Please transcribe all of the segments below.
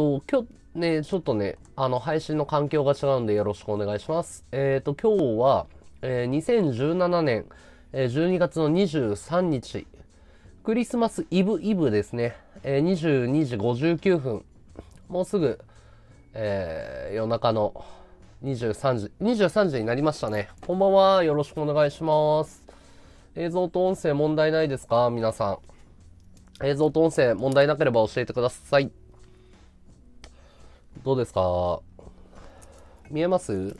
今日ね、ちょっとね、配信の環境が違うんでよろしくお願いします。今日は、2017年12月の23日、クリスマスイブイブですね、22時59分、もうすぐ、夜中の23時になりましたね。こんばんは、よろしくお願いします。映像と音声問題ないですか？皆さん。映像と音声問題なければ教えてください。どうですか？見えます？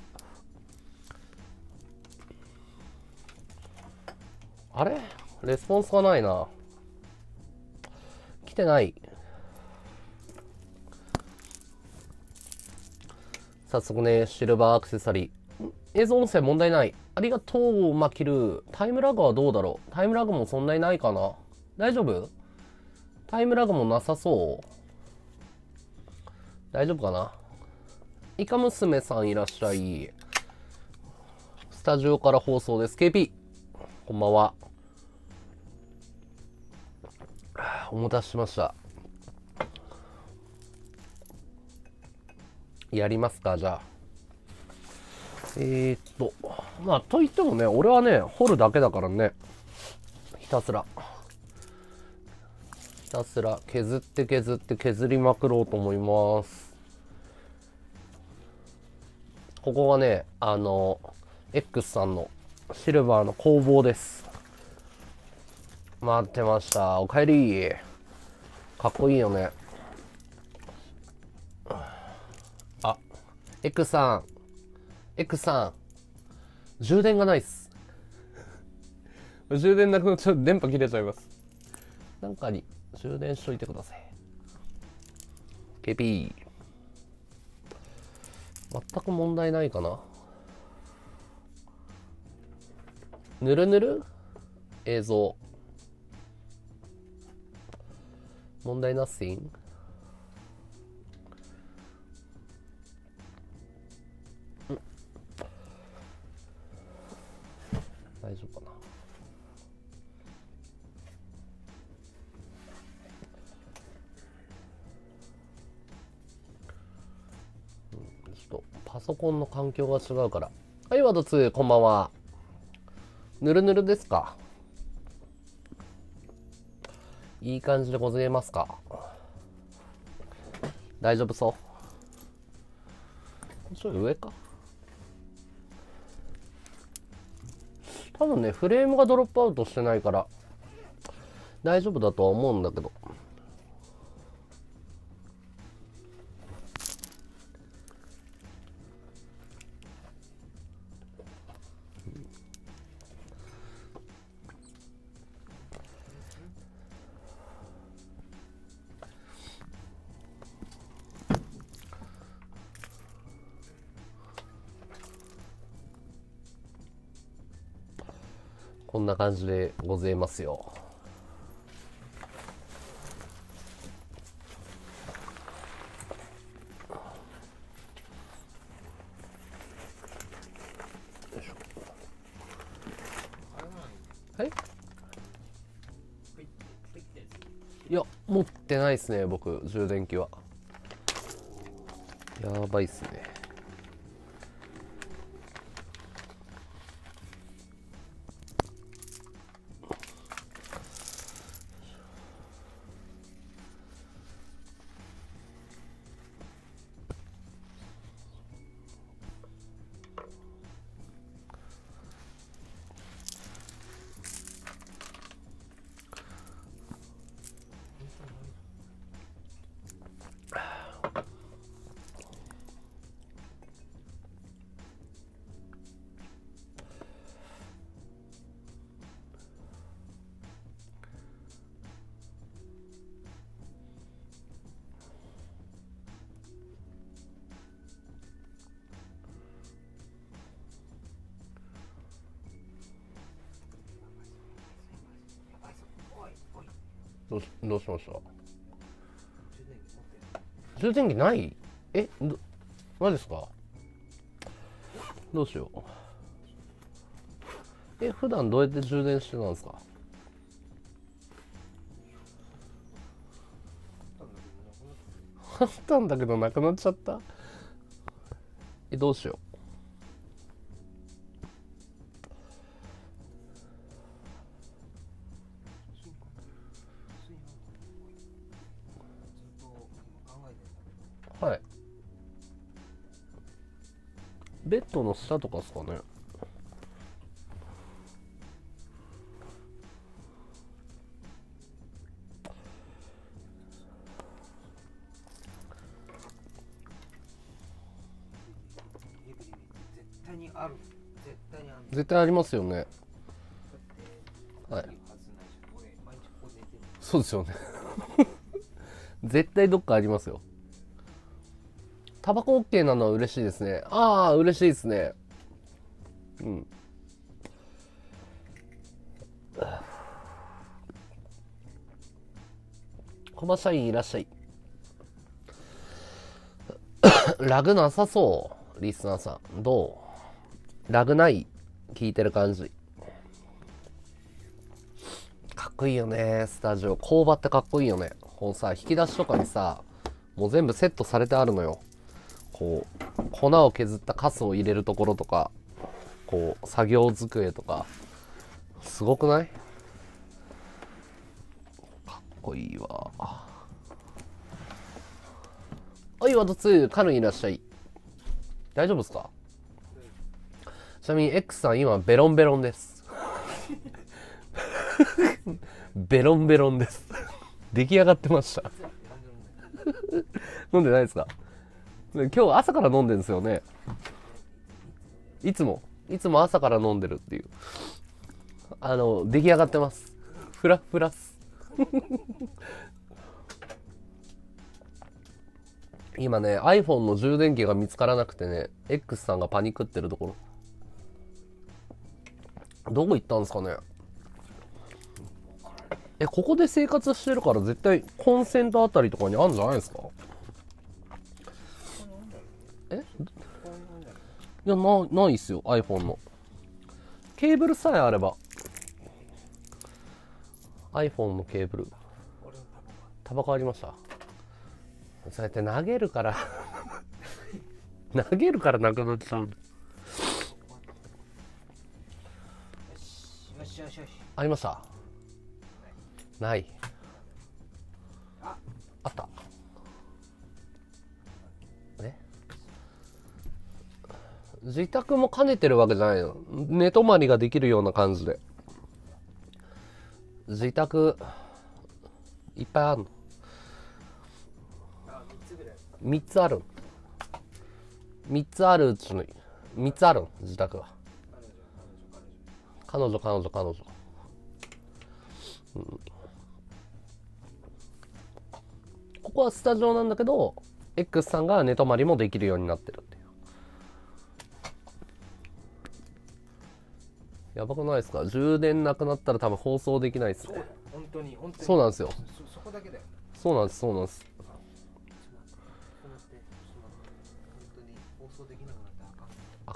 あれ？レスポンスがないな。来てない。早速ね、シルバーアクセサリー。映像音声問題ない。ありがとう、マキル。タイムラグはどうだろう？タイムラグもそんなにないかな。大丈夫？タイムラグもなさそう？大丈夫かな？イカ娘さんいらっしゃい。スタジオから放送です。KP、こんばんは。お待たせしました。やりますか、じゃあ。まあ、といってもね、俺はね、掘るだけだからね。ひたすら削りまくろうと思います。ここがね、X さんのシルバーの工房です。待ってました。おかえり。かっこいいよね。あ、X さん。X さん。充電がないっす。充電なくなっちゃうと電波切れちゃいます。なんかに。充電しといてください。KP。全く問題ないかな。ぬるぬる？映像。問題なしん？大丈夫かな。パソコンの環境が違うから。はい、ワード2、こんばんは。ぬるぬるですか？いい感じでございますか？大丈夫そう？ちょい上か。多分ね、フレームがドロップアウトしてないから、大丈夫だとは思うんだけど。こんな感じでございますよ。はい？いや、持ってないですね、僕、充電器は。やばいっすね。どうしました？充電器ない？え、マジですか？どうしよう。え、普段どうやって充電してたんですか？あったんだけどなくなっちゃった。どうしよう。はい。ベッドの下とかですかね。絶対ありますよね。はい。そうですよね。絶対どっかありますよ。タバコ OK なのは嬉しいですね。ああ、嬉しいですね。うん。コマ社員いらっしゃい。ラグなさそう、リスナーさん。どう？ラグない？聞いてる感じ。かっこいいよね、スタジオ。工場ってかっこいいよね。こうさ、引き出しとかにさ、もう全部セットされてあるのよ。こう粉を削ったカスを入れるところとか、こう作業机とか、すごくない？かっこいいわ。おい、ワト2、カルンいらっしゃい。大丈夫ですか？ちなみに X さん今ベロンベロンです。ベロンベロンです。出来上がってました。飲んでないですか？今日朝から飲んでるんですよね。いつも朝から飲んでるっていう。出来上がってます。フラフラっす。今ね、iPhone の充電器が見つからなくてね、X さんがパニックってるところ。どこ行ったんですかね。ここで生活してるから絶対コンセントあたりとかにあるんじゃないですか。いや、ないっすよ、iPhone の。ケーブルさえあれば。iPhone のケーブル。タバコありました。そうやって投げるから。投げるからなくなっちゃうんだ。ありました。ない。あった。自宅も兼ねてるわけじゃないの。寝泊まりができるような感じで。自宅いっぱいあるの。3つある。3つあるうちの3つあるの、自宅は。彼女、うん、ここはスタジオなんだけど X さんが寝泊まりもできるようになってる。やばくないですか？充電なくなったら多分放送できないですね。本当にそうなんですよ。そこだけだよ。そうなんです。放送できなくなった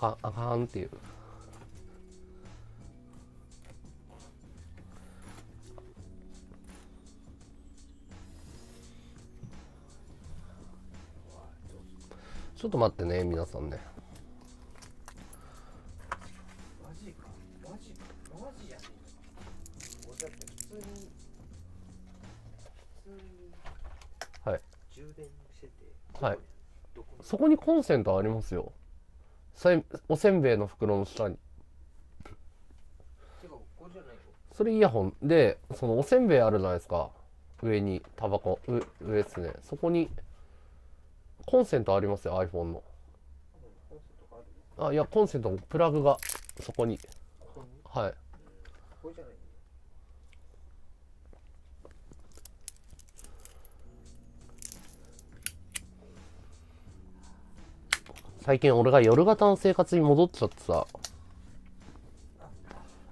らあかんっていう。ちょっと待ってね、皆さんね。はい、そこにコンセントありますよ。おせんべいの袋の下に。それイヤホンで、そのおせんべいあるじゃないですか。上にタバコ、上ですね。そこにコンセントありますよ、iPhone の。あ、いや、コンセントのプラグがそこに。はい。最近俺が夜型の生活に戻っちゃってさ。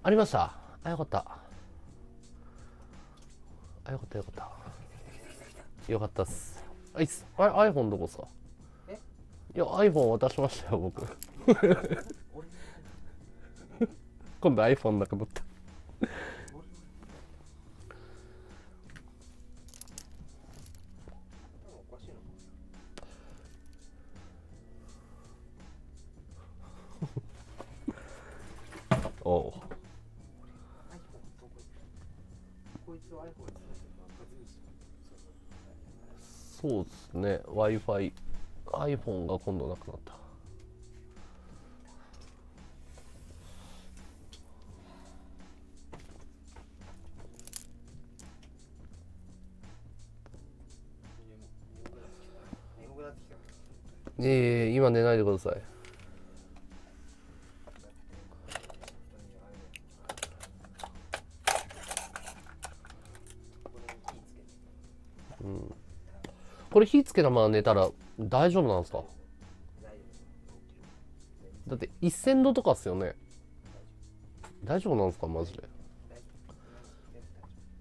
ありました。あ、よかった。あ、よかったっす。あ、いっす。あれ iPhone どこっすか？いや、 iPhone 渡しましたよ、僕。今度 iPhone なくなった。そうですね。 Wi-Fi、iPhone が今度なくなった。今寝ないでください。うん、これ火つけたまま寝たら大丈夫なんですか？だって1000度とかっすよね。大丈夫なんですかマジで。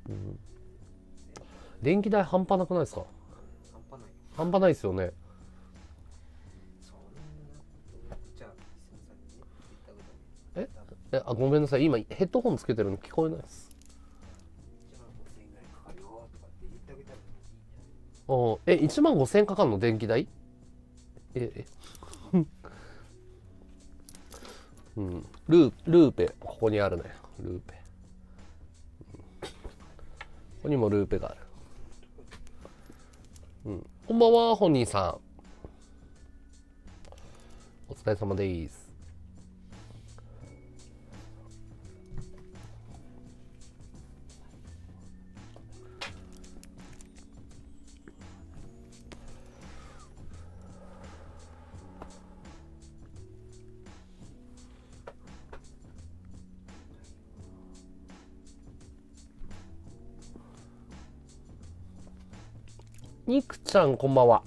うん、電気代半端なくないですか？半端ないですよね。あ、ごめんなさい、今ヘッドホンつけてるの聞こえないです。1万5000円かかるの電気代。うん、ルーペここにあるね。ルーペ、ここにもルーペがある。うん、こんばんはホニーさん、お疲れ様です。にくちゃんこんばんは。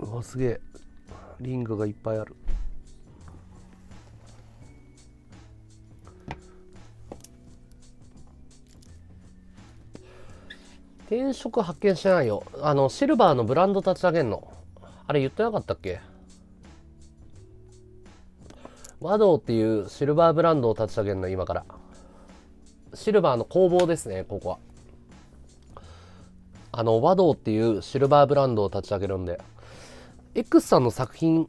うわすげえ、リングがいっぱいある。転職発見してないよ。シルバーのブランド立ち上げんの。あれ言ってなかったっけ？和道っていうシルバーブランドを立ち上げんの、今から。シルバーの工房ですね、ここは。和道っていうシルバーブランドを立ち上げるんで。X さんの作品、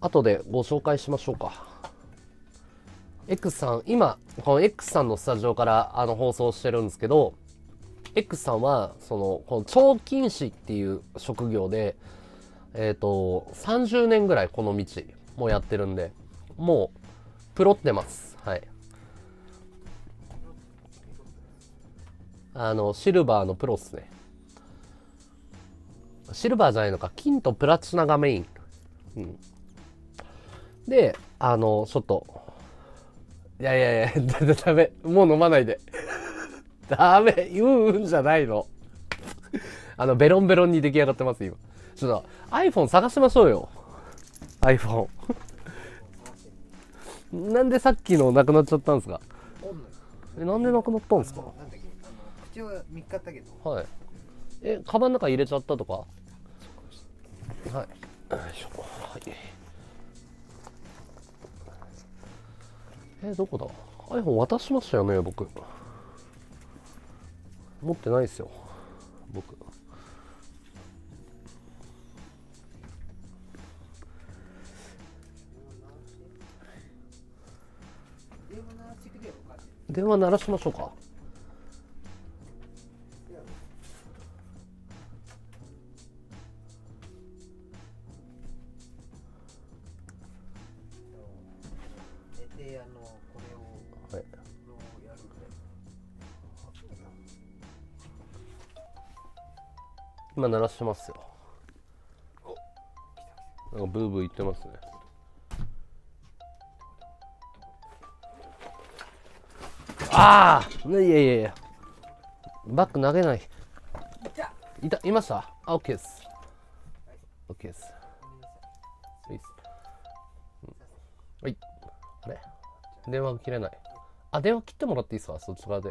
後でご紹介しましょうか。X さん、今、この X さんのスタジオから放送してるんですけど、X さんはこの彫金師っていう職業で、30年ぐらいこの道もやってるんで、もうプロってます。はい、シルバーのプロっすね。シルバーじゃないのか、金とプラチナがメイン、うん、でちょっといやダメ、もう飲まないで。ダメ、うんじゃないの。ベロンベロンに出来上がってます、今。ちょっと、iPhone 探しましょうよ。iPhone。なんでさっきのなくなっちゃったんですか？なんでなくなったんですか？口は3日あったけど。はい。カバンの中入れちゃったとか？はい。よいしょ。はい。どこだ？ iPhone 渡しましたよね、僕。持ってないですよ僕。電話鳴らしましょうか。今鳴らしてますよ。なんかブーブー言ってますね。ああ、いやバッグ投げない。いました。あ、OK です。 OK です。はい、あれ電話切れない。あ、電話切ってもらっていいですか、そっち側で。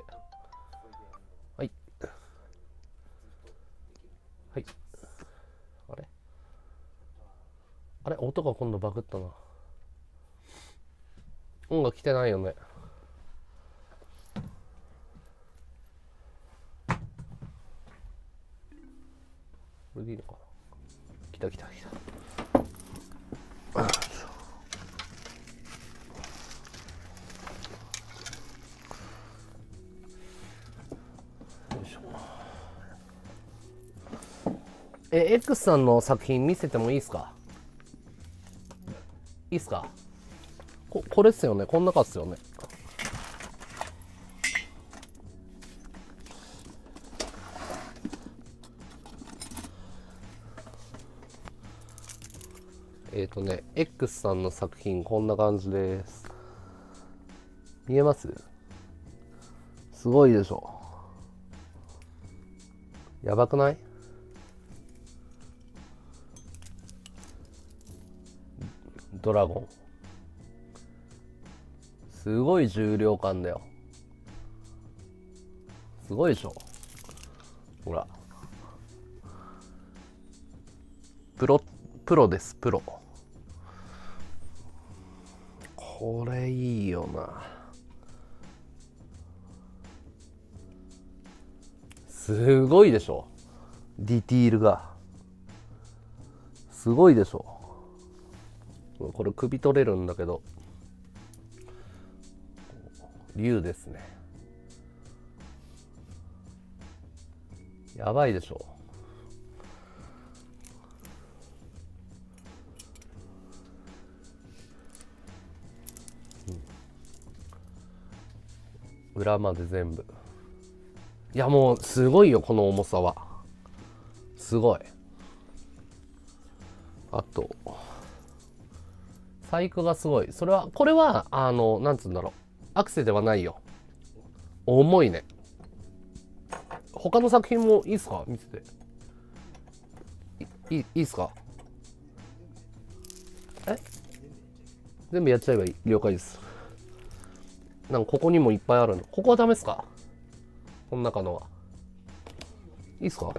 はい、あれ音が今度バグったな。音が来てないよね。来た来た来た。X さんの作品見せてもいいですか？いいっすか？これっすよね。こん中っすよね。X さんの作品こんな感じです。見えます？すごいでしょ。やばくない？ドラゴンすごい重量感だよ。すごいでしょ。ほらプロです。プロ。これいいよな。すごいでしょ。ディティールがすごいでしょ。これ首取れるんだけど、竜ですね。やばいでしょ。うん、裏まで全部。いやもうすごいよ、この重さは。すごい。あと細工がすごい。それはこれはなんつうんだろう、アクセではないよ。重いね。他の作品もいいっすか？見せて。いいっすか？え？全部やっちゃえばいい。了解です。なんかここにもいっぱいあるの。ここはダメっすか？この中のは。いいっすか？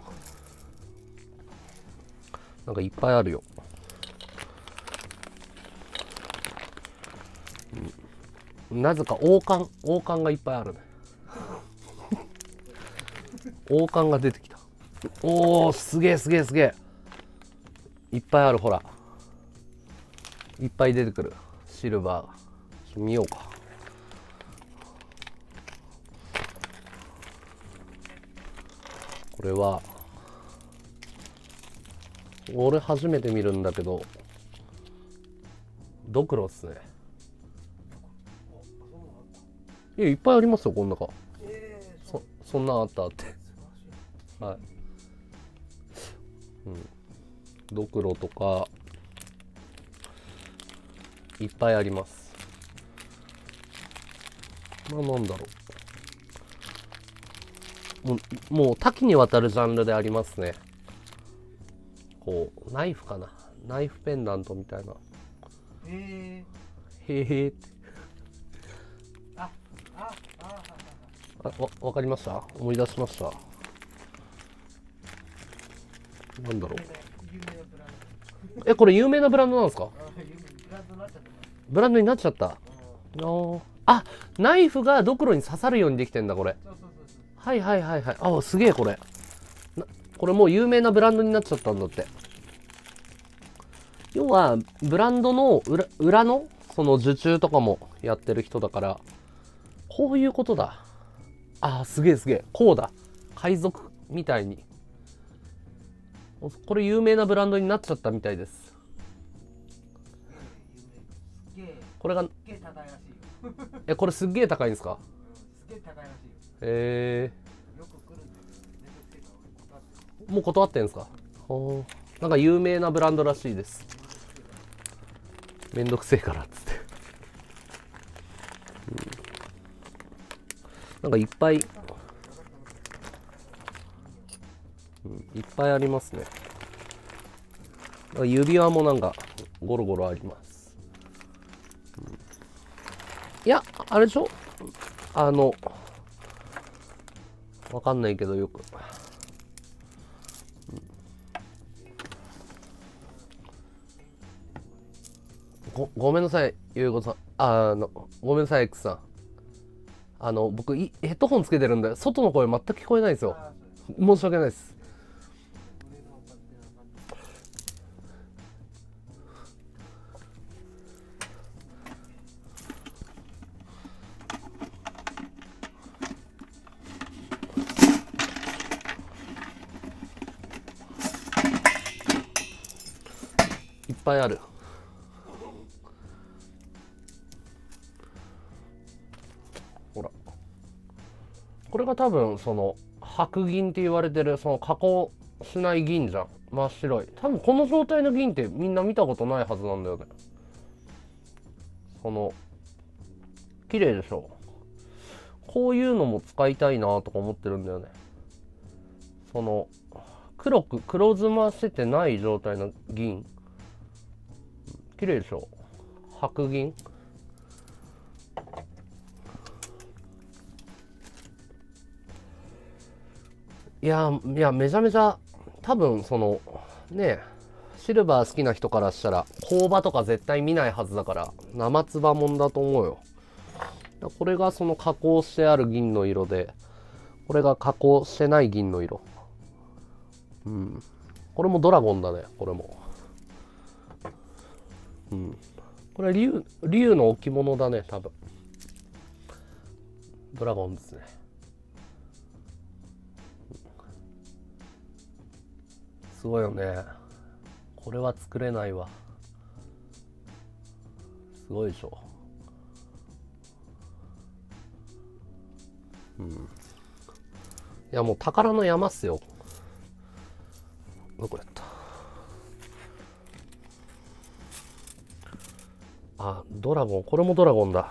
なんかいっぱいあるよ。なぜか王冠がいっぱいあるね。王冠が出てきた。おお、すげえすげえすげえ。いっぱいある、ほら。いっぱい出てくる。シルバーが。見ようか。これは、俺初めて見るんだけど、ドクロっすね。いや、いっぱいありますよ、この中。そんなあったって。はい。うん。ドクロとか、いっぱいあります。まあ、なんだろう。もう多岐にわたるジャンルでありますね。こう、ナイフかな。ナイフペンダントみたいな。へえって。わかりました。思い出しました。なんだろう、これ有名なブランドなんですか？ブランドになっちゃった。あ、ナイフがドクロに刺さるようにできてんだ、これ。はいはいはいはい。あ、すげえ。これもう有名なブランドになっちゃったんだって。要はブランドの裏のその受注とかもやってる人だから、こういうことだ。あー、すげえすげえ。こうだ。海賊みたいに。これ有名なブランドになっちゃったみたいです。これが。これすっげえ高いんですか？もう断ってんですか？なんか有名なブランドらしいです。めんどくせえからっつって。なんかいっぱい、いっぱいありますね。指輪もなんかゴロゴロあります。いや、あれでしょ？わかんないけどよく。ごめんなさい、ゆうこさん。ごめんなさい、X さん。僕ヘッドホンつけてるんで外の声全く聞こえないんですよ。申し訳ないです。ぱいある。ほら、これが多分その白銀って言われてるその加工しない銀じゃん。真っ白い。多分この状態の銀ってみんな見たことないはずなんだよね。この綺麗でしょ。こういうのも使いたいなとか思ってるんだよね。その黒く黒ずませてない状態の銀、綺麗でしょ。白銀。いやめちゃめちゃ多分そのねシルバー好きな人からしたら工場とか絶対見ないはずだから生つばもんだと思うよ。これがその加工してある銀の色で、これが加工してない銀の色。うん。これもドラゴンだね、これも。うん。これ竜の置物だね、多分。ドラゴンですね。すごいよね。これは作れないわ。すごいでしょ。うん、いやもう宝の山っすよ。どこやった。あ、ドラゴン。これもドラゴンだ。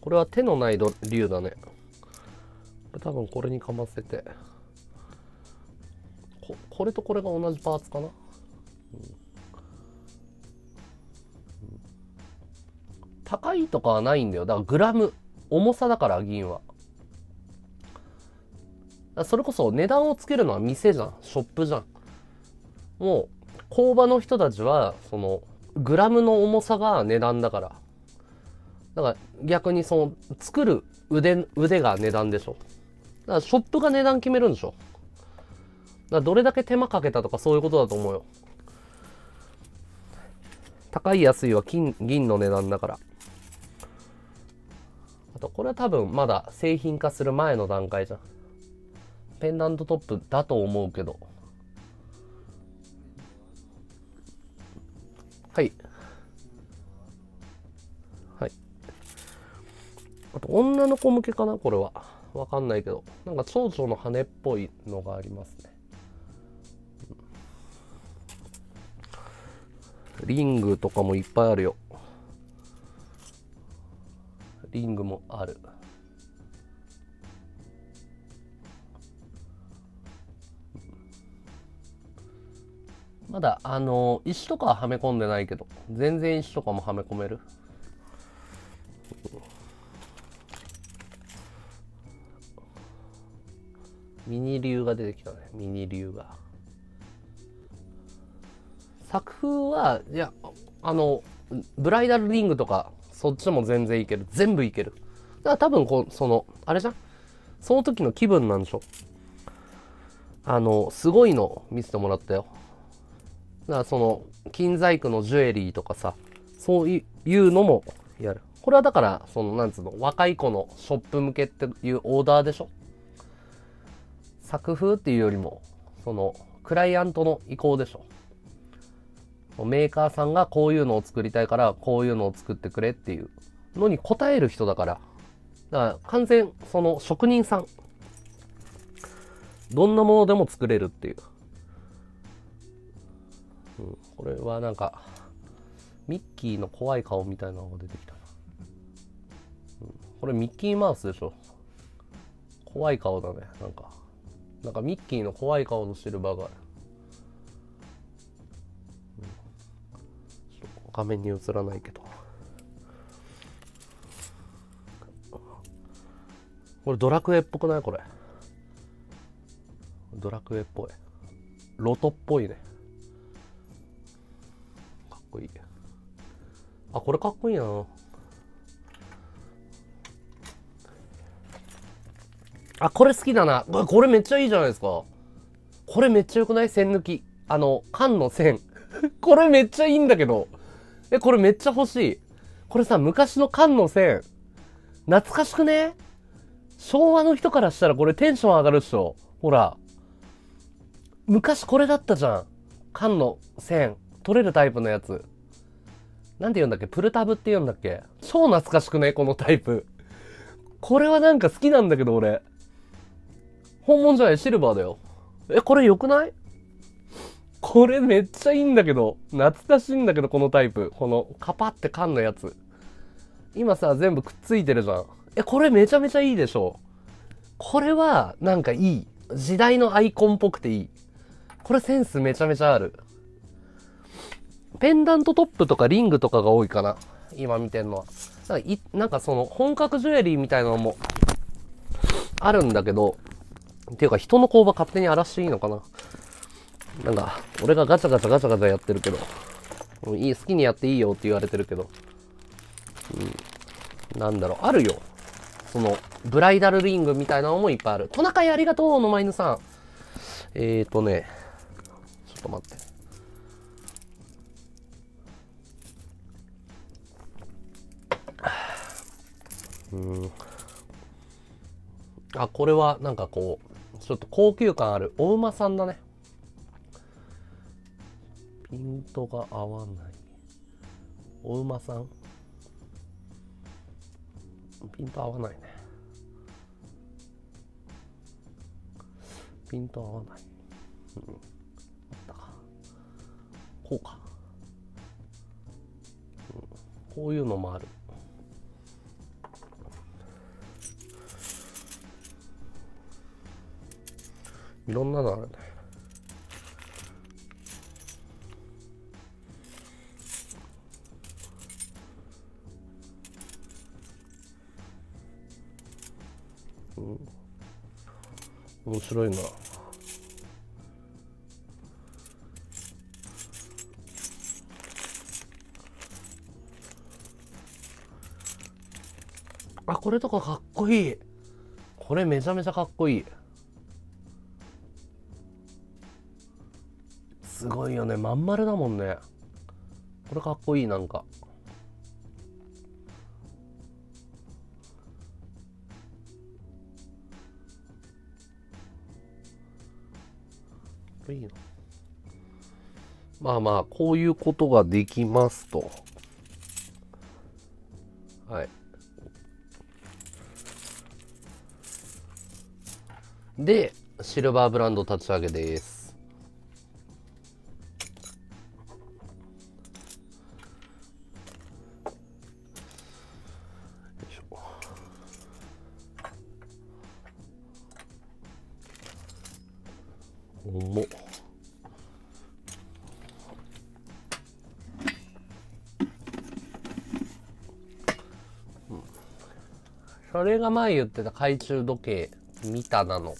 これは手のない竜だね。これ多分これにかませて これとこれが同じパーツかな、うん、高いとかはないんだよ。だからグラム重さだから銀は。それこそ値段をつけるのは店じゃん、ショップじゃん。もう工場の人たちはそのグラムの重さが値段だから。だから逆にその作る腕が値段でしょ。だからショップが値段決めるんでしょ。だからどれだけ手間かけたとかそういうことだと思うよ。高い安いは銀の値段だから。これは多分まだ製品化する前の段階じゃん。ペンダントトップだと思うけど。はいはい。あと女の子向けかな、これは。わかんないけど、なんか蝶々の羽っぽいのがありますね。リングとかもいっぱいあるよ。リングもある。まだ石とかははめ込んでないけど、全然石とかもはめ込める。ミニ竜が出てきたね。ミニ竜が。作風は、いや、ブライダルリングとかそっちも全然いける。全部いける。だから多分こう、その、あれじゃん、その時の気分なんでしょ。すごいの見せてもらったよ。だからその、金細工のジュエリーとかさ、そういうのもやる。これはだから、その、なんつうの、若い子のショップ向けっていうオーダーでしょ。作風っていうよりも、その、クライアントの意向でしょ。メーカーさんがこういうのを作りたいからこういうのを作ってくれっていうのに応える人だから。だから完全その職人さん、どんなものでも作れるっていう、うん、これはなんかミッキーの怖い顔みたいなのが出てきたな、うん、これミッキーマウスでしょ。怖い顔だね。なんかミッキーの怖い顔のシルバーがある。画面に映らないけど、これドラクエっぽくない？これドラクエっぽい。ロトっぽいね。かっこいい。あ、これかっこいいな。あ、これ好きだな。これめっちゃいいじゃないですか。これめっちゃよくない？線抜き、缶の線これめっちゃいいんだけど。これめっちゃ欲しい。これさ、昔の缶の線、懐かしくね？昭和の人からしたらこれテンション上がるっしょ。ほら。昔これだったじゃん。缶の線取れるタイプのやつ、なんて言うんだっけ、プルタブって言うんだっけ。超懐かしくねこのタイプ。これはなんか好きなんだけど俺。本物じゃない、シルバーだよ。え、これ良くない？これめっちゃいいんだけど。懐かしいんだけど、このタイプ。このカパって缶のやつ。今さ、全部くっついてるじゃん。え、これめちゃめちゃいいでしょ。これはなんかいい。時代のアイコンっぽくていい。これセンスめちゃめちゃある。ペンダントトップとかリングとかが多いかな、今見てんのは。なんかその本格ジュエリーみたいなのもあるんだけど、っていうか人の工場勝手に荒らしていいのかな。なんか俺がガチャガチャガチャガチャやってるけど、もういい、好きにやっていいよって言われてるけど、うん、なんだろう、あるよ。そのブライダルリングみたいなのもいっぱいある。トナカイありがとうのま犬さん。ちょっと待って。あ、これはなんかこうちょっと高級感あるお馬さんだね。ピントが合わないお馬さん、ピント合わないね、ピント合わない、うん、こうか、うん、こういうのもある。いろんなのあるね。うん。面白いな。あ、これとかかっこいい。これめちゃめちゃかっこいい。すごいよね、まん丸だもんね。これかっこいい、なんか。これいいな。まあまあ、こういうことができますと。はい。で、シルバーブランド立ち上げです。重っ。それが前言ってた懐中時計みたいなの。ん？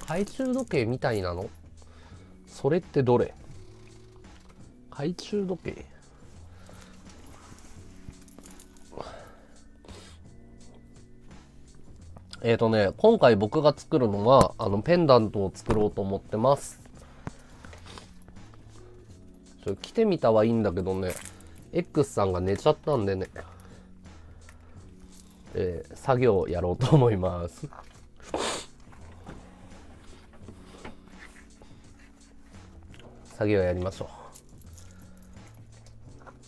懐中時計みたいなの？それってどれ？懐中時計？今回僕が作るのは、ペンダントを作ろうと思ってます。来てみたはいいんだけどね、X さんが寝ちゃったんでね、作業をやろうと思います。作業やりましょ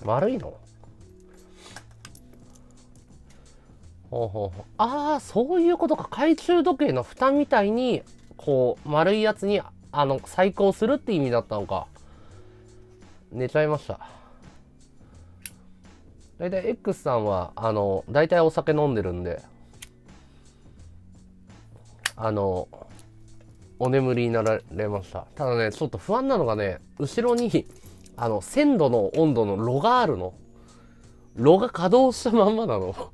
う。丸いの？ほうほうほう、ああ、そういうことか。懐中時計の蓋みたいにこう丸いやつに細工をするって意味だったのか。寝ちゃいました。大体 X さんは大体お酒飲んでるんでお眠りになられました。ただね、ちょっと不安なのがね、後ろに1000度の温度の炉があるの。炉が稼働したまんまなの。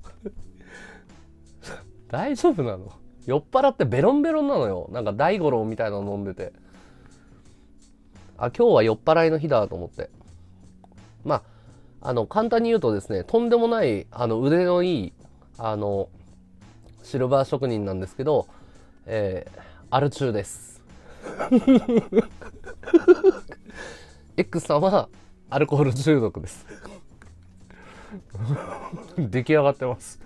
大丈夫なの？酔っ払ってベロンベロンなのよ。なんか大五郎みたいなの飲んでて。あ、今日は酔っ払いの日だと思って。まあ、簡単に言うとですね、とんでもない、腕のいい、シルバー職人なんですけど、アル中です。X さんはアルコール中毒です。出来上がってます。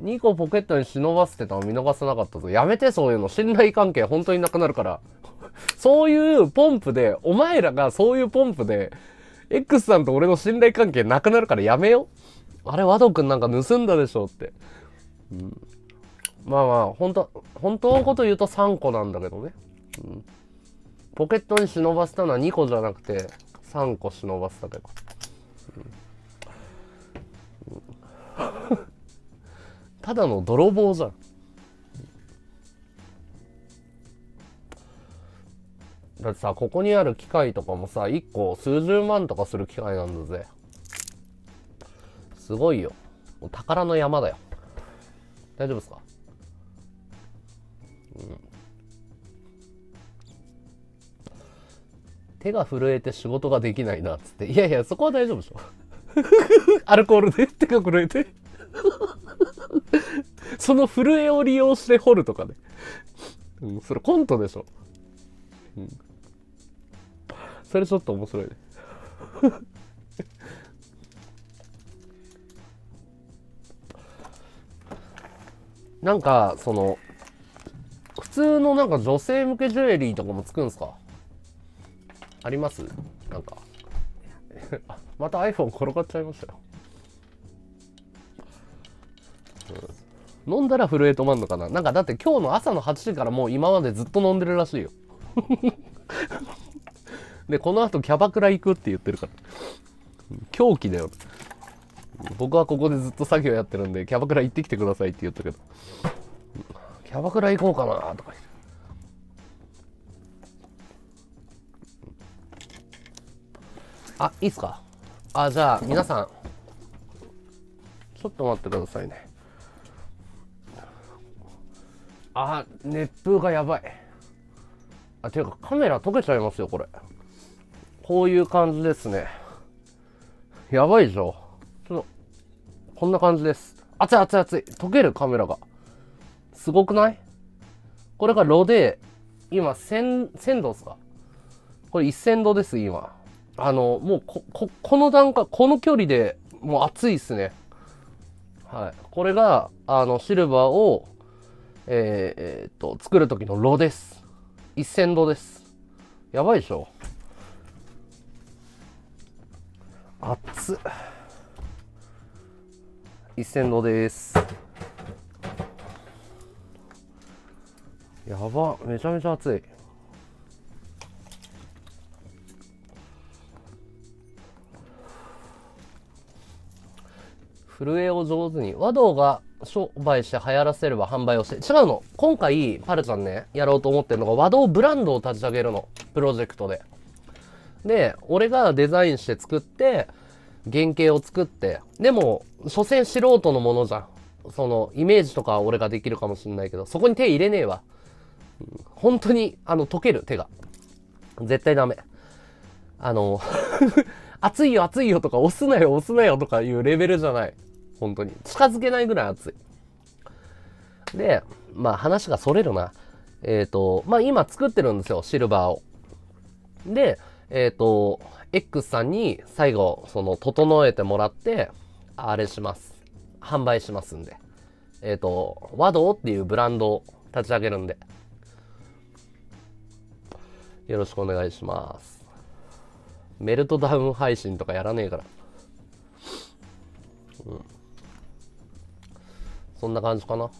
2個ポケットに忍ばせてたの見逃さなかったぞ。やめて、そういうの。信頼関係本当になくなるから。そういうポンプで、お前らがそういうポンプで、X さんと俺の信頼関係なくなるからやめよ。あれ、和道くんなんか盗んだでしょって。うん、まあまあ、本当のこと言うと3個なんだけどね。うん、ポケットに忍ばせたのは2個じゃなくて、3個忍ばせたけど。うんうん、ただの泥棒じゃん。だってさ、ここにある機械とかもさ、1個数十万とかする機械なんだぜ。すごいよ。もう宝の山だよ。大丈夫ですか？うん。手が震えて仕事ができないなっつって。いやいや、そこは大丈夫でしょ。アルコールで手が震えて。その震えを利用して掘るとかね。うん、それコントでしょ。うん、それちょっと面白いね。なんかその普通のなんか女性向けジュエリーとかもつくんすか？あります？なんかまた iPhone 転がっちゃいましたよ。うん、飲んだら震え止まんのかな。なんかだって今日の朝の8時からもう今までずっと飲んでるらしいよ。でこのあとキャバクラ行くって言ってるから狂気だよ。僕はここでずっと作業やってるんでキャバクラ行ってきてくださいって言ったけど、キャバクラ行こうかなとか言って。あ、いいっすか？あ、じゃあ皆さんちょっと待ってくださいね。あ、熱風がやばい。あ、ていうかカメラ溶けちゃいますよ、これ。こういう感じですね。やばいでしょ。ちょっと、こんな感じです。熱い熱い熱い。溶けるカメラが。すごくない？これが炉で、今、1000度ですか？これ1000度です、今。もうこの段階、この距離でもう熱いっすね。はい。これが、シルバーを、作る時の炉です。1000度です。やばいでしょ。熱っ。1000度です。やば。めちゃめちゃ熱い。震えを上手に。和道が商売して流行らせれば販売をして。違うの。今回パルちゃんね、やろうと思ってるのが和道ブランドを立ち上げるの、プロジェクトで。で俺がデザインして作って原型を作って、でも所詮素人のものじゃん。そのイメージとかは俺ができるかもしれないけど、そこに手入れねえわ。本当に溶ける。手が絶対ダメ。熱いよ熱いよとか押すなよ押すなよとかいうレベルじゃない。本当に近づけないぐらい熱い。で、まあ話がそれるな。まあ今作ってるんですよ、シルバーを。で、X さんに最後、整えてもらって、あれします。販売しますんで。和道っていうブランドを立ち上げるんで。よろしくお願いします。メルトダウン配信とかやらねえから。うん。そんな感じかな。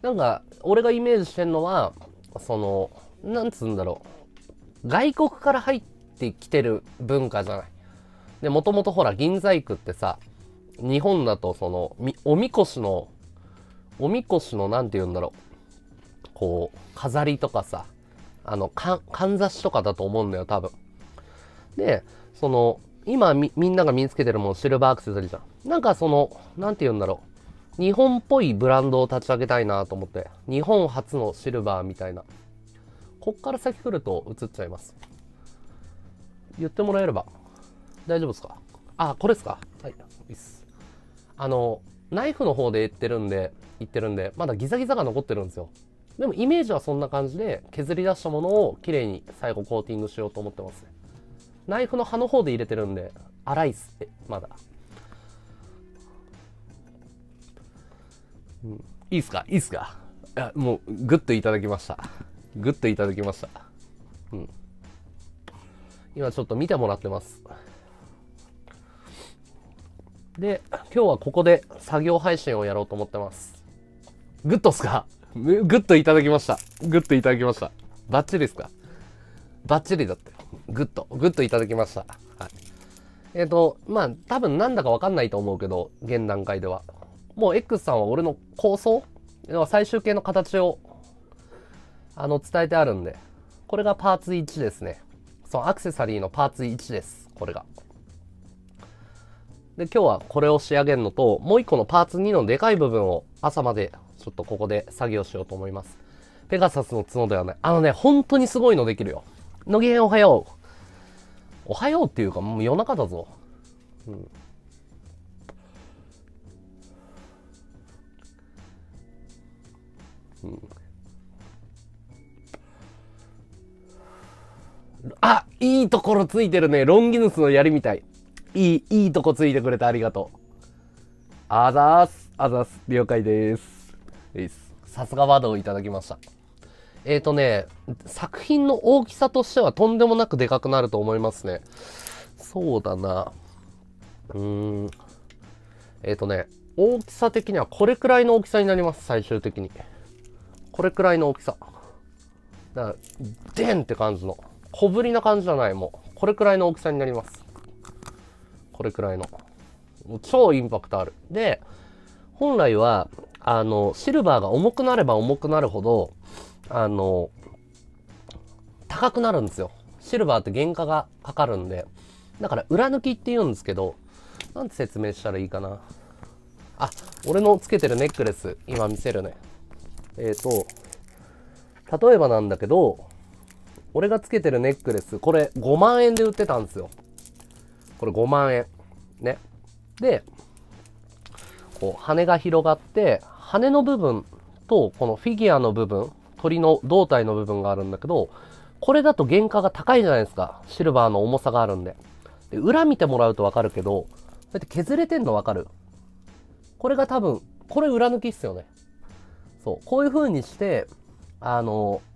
なんか俺がイメージしてんのは、なんつうんだろう、外国から入ってきてる文化じゃない。でもともとほら銀細工ってさ、日本だとおみこしのなんて言うんだろう、こう飾りとかさ、かんざしとかだと思うんだよ多分。で今みんなが身につけてるものシルバーアクセサリーじゃん。なんかなんて言うんだろう。日本っぽいブランドを立ち上げたいなと思って。日本初のシルバーみたいな。こっから先来ると映っちゃいます。言ってもらえれば。大丈夫ですか？あ、これですか？はい。いいっす。ナイフの方で言ってるんで、まだギザギザが残ってるんですよ。でもイメージはそんな感じで、削り出したものを綺麗に最後コーティングしようと思ってますね。ナイフの刃の方で入れてるんで、粗いっすって、まだ。うん、いいっすか？いいっすか？もう、グッといただきました。グッといただきました。うん。今ちょっと見てもらってます。で、今日はここで作業配信をやろうと思ってます。グッドっすか？グッといただきました。グッといただきました。バッチリっすか？バッチリだって。グッといただきました。はい。まあ、多分なんだかわかんないと思うけど、現段階では。もう X さんは俺の構想？最終形の形を、伝えてあるんで。これがパーツ1ですね。そのアクセサリーのパーツ1です。これが。で、今日はこれを仕上げるのと、もう一個のパーツ2のでかい部分を朝まで、ちょっとここで作業しようと思います。ペガサスの角ではない。本当にすごいのできるよ。のぎへんおはよう。おはようっていうか、もう夜中だぞ。うん。あ、いいところついてるね。ロンギヌスの槍みたい。いいとこついてくれてありがとう。あざーす。あざーす。了解です。さすがワードをいただきました。作品の大きさとしてはとんでもなくでかくなると思いますね。そうだな。大きさ的にはこれくらいの大きさになります。最終的に。これくらいの大きさ。だから、でんって感じの。小ぶりな感じじゃない。もう。これくらいの大きさになります。これくらいの。もう超インパクトある。で、本来は、シルバーが重くなれば重くなるほど、高くなるんですよ。シルバーって原価がかかるんで。だから、裏抜きって言うんですけど、なんて説明したらいいかな。あ、俺のつけてるネックレス、今見せるね。例えばなんだけど、俺がつけてるネックレス、これ5万円で売ってたんですよ。これ5万円。ね。で、こう、羽が広がって、羽の部分と、このフィギュアの部分、鳥の胴体の部分があるんだけど、これだと原価が高いじゃないですか。シルバーの重さがあるんで。で、裏見てもらうとわかるけど、だって削れてんのわかる？これが多分、これ裏抜きっすよね。そう。こういう風にして、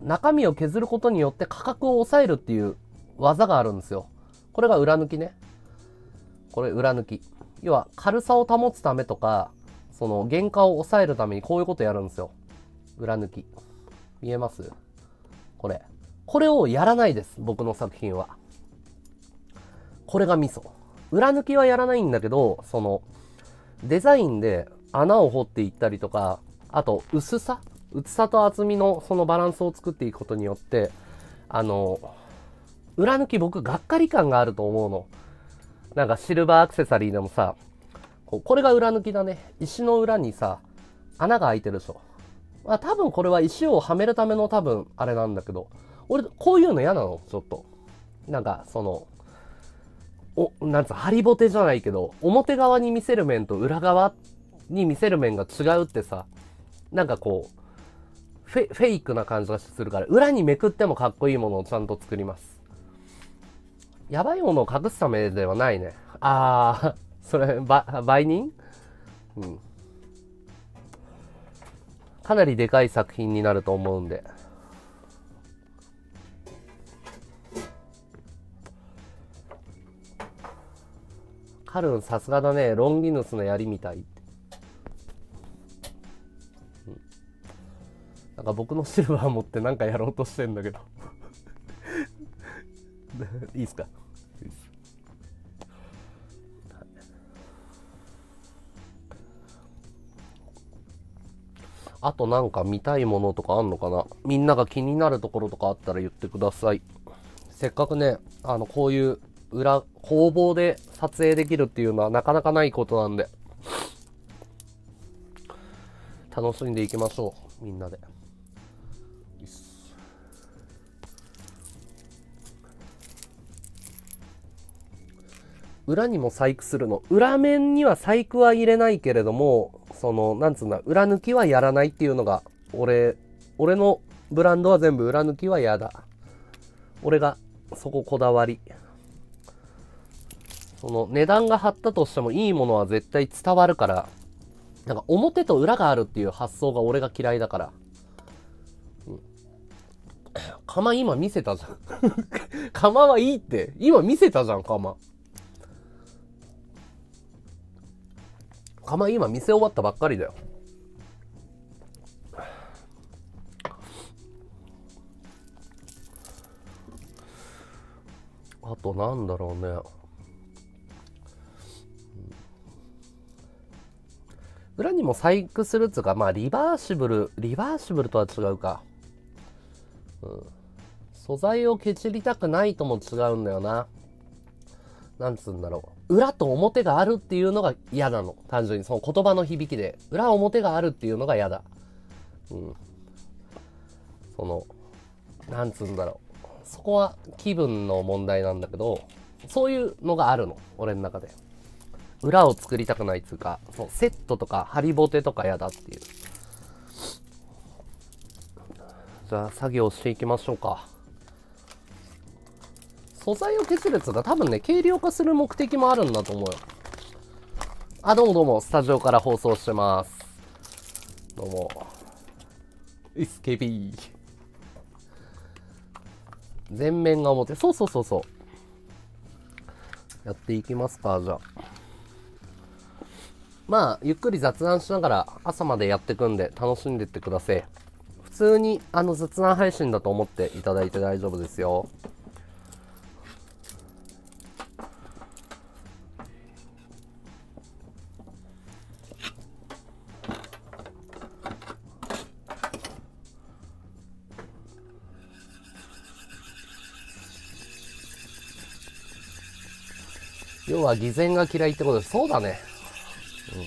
中身を削ることによって価格を抑えるっていう技があるんですよ。これが裏抜きね。これ裏抜き。要は軽さを保つためとか、その原価を抑えるためにこういうことやるんですよ。裏抜き。見えます？これ。これをやらないです。僕の作品は。これがミソ。裏抜きはやらないんだけど、その、デザインで穴を掘っていったりとか、あと薄さと厚みのそのバランスを作っていくことによって、裏抜き僕がっかり感があると思うの。なんかシルバーアクセサリーでもさ、これが裏抜きだね。石の裏にさ、穴が開いてるでしょ。まあ多分これは石をはめるための多分あれなんだけど、俺こういうの嫌なの、ちょっと。なんかその、なんつう、ハリボテじゃないけど、表側に見せる面と裏側に見せる面が違うってさ、なんかこう、フェイクな感じがするから、裏にめくってもかっこいいものをちゃんと作ります。やばいものを隠すためではないね。あー、それ、売人？うん。かなりでかい作品になると思うんで。カルンさすがだね。ロンギヌスの槍みたい。なんか僕のシルバー持ってなんかやろうとしてんだけど。いいっすか？あとなんか見たいものとかあんのかな？みんなが気になるところとかあったら言ってください。せっかくね、こういう工房で撮影できるっていうのはなかなかないことなんで、楽しんでいきましょう、みんなで。裏にも細工するの。裏面には細工は入れないけれども、その、なんつうんだ、裏抜きはやらないっていうのが、俺のブランドは全部裏抜きはやだ。俺が、そここだわり。その、値段が張ったとしてもいいものは絶対伝わるから、なんか表と裏があるっていう発想が俺が嫌いだから。うん、釜今見せたじゃん。釜はいいって。今見せたじゃん、釜。釜今見せ終わったばっかりだよ。あとなんだろうね。裏にも細工するっつうか、まあリバーシブルとは違うか。うん、素材をけちりたくないとも違うんだよな。なんつうんだろう。裏と表があるっていうのが嫌なの。単純にその言葉の響きで。裏表があるっていうのが嫌だ。うん。その、なんつうんだろう。そこは気分の問題なんだけど、そういうのがあるの。俺の中で。裏を作りたくないっつうか、そう、セットとかハリボテとか嫌だっていう。じゃあ作業していきましょうか。素材を削るやつが多分ね、軽量化する目的もあるんだと思うよ。あ、どうもどうも、スタジオから放送してます。どうも。イスケビー。全面が表。そうそうそうそう。やっていきますか、じゃあ。まあ、ゆっくり雑談しながら朝までやってくんで楽しんでってください。普通に雑談配信だと思っていただいて大丈夫ですよ。要は偽善が嫌いってことです。そうだね。うん、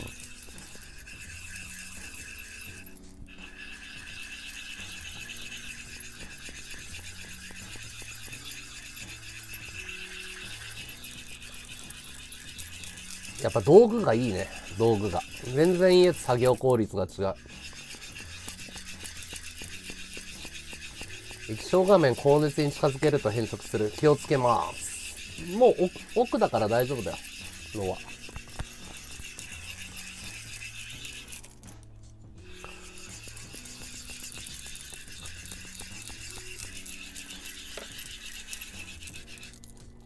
やっぱ道具がいいね。道具が全然いいやつ。作業効率が違う。液晶画面高熱に近づけると変色する。気をつけます。もう奥だから大丈夫だよ。のは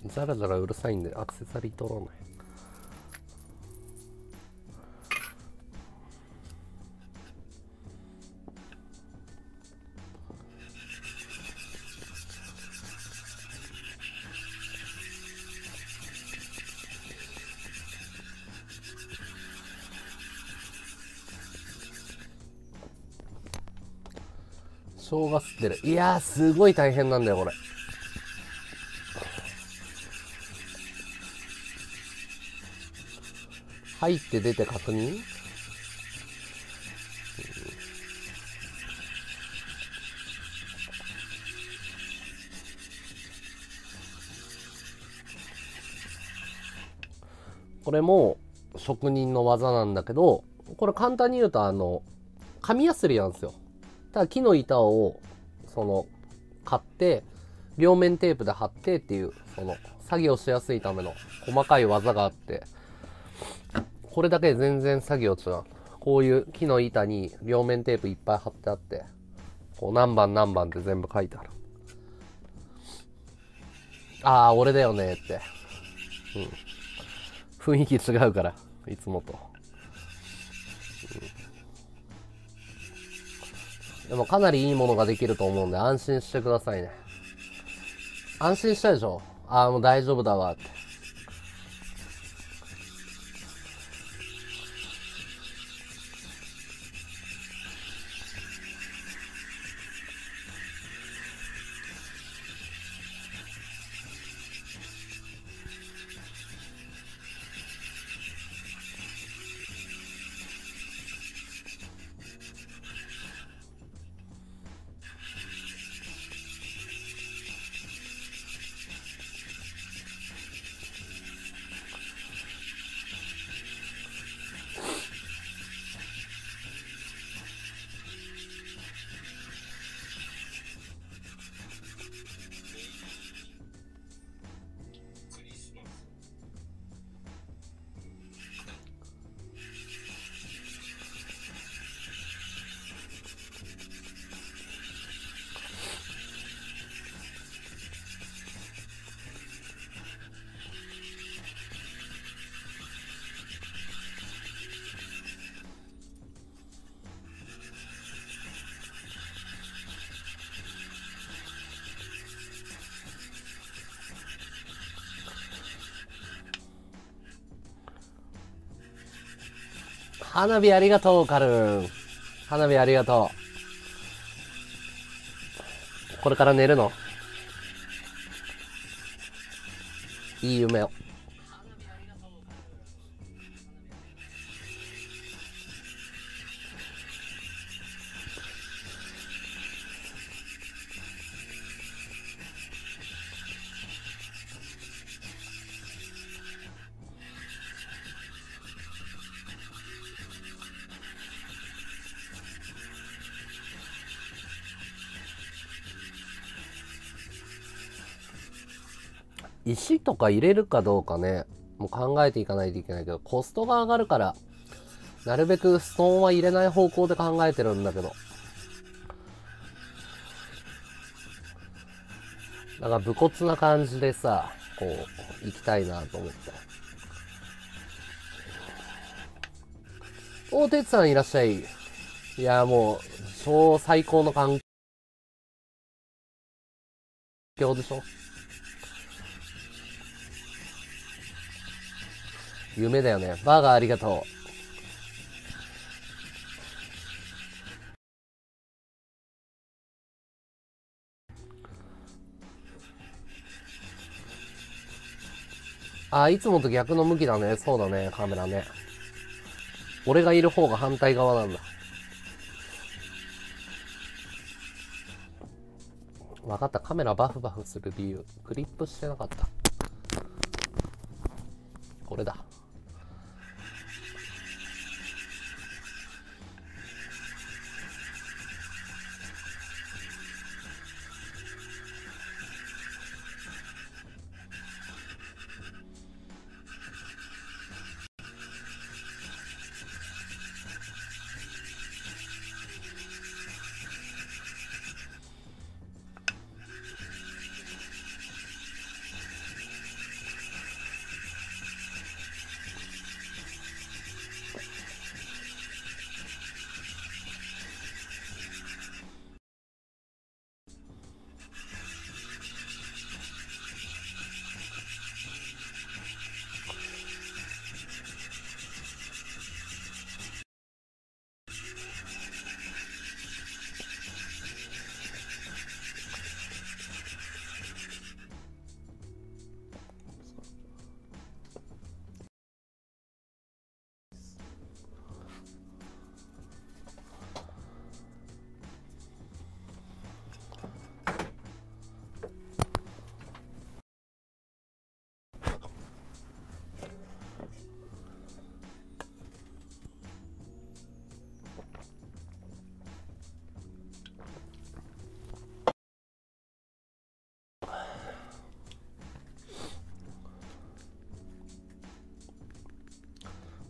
ザラザラうるさいんでアクセサリー取らない。生姜吸ってる。いやー、すごい大変なんだよこれ。入って出て確認。これも職人の技なんだけど、これ簡単に言うと紙やすりなんですよ。ただ木の板を買って両面テープで貼ってっていう、その作業しやすいための細かい技があって、これだけで全然作業違う。こういう木の板に両面テープいっぱい貼ってあって、こう何番何番って全部書いてある。ああ俺だよねって、うん、雰囲気違うからいつもと。うん、でもかなりいいものができると思うんで安心してくださいね。安心したでしょ。ああもう大丈夫だわって。花火ありがとう、カルーン。花火ありがとう。これから寝るの？いい夢を。石とか入れるかどうかね、もう考えていかないといけないけど、コストが上がるから、なるべくストーンは入れない方向で考えてるんだけど。なんか武骨な感じでさ、こう、行きたいなと思って。お、てつさんいらっしゃい。いや、もう、最高の環境でしょ？夢だよね。バーガーありがとう。あ、いつもと逆の向きだね。そうだね、カメラね。俺がいる方が反対側なんだ。わかった。カメラバフバフする理由。クリップしてなかった。これだ。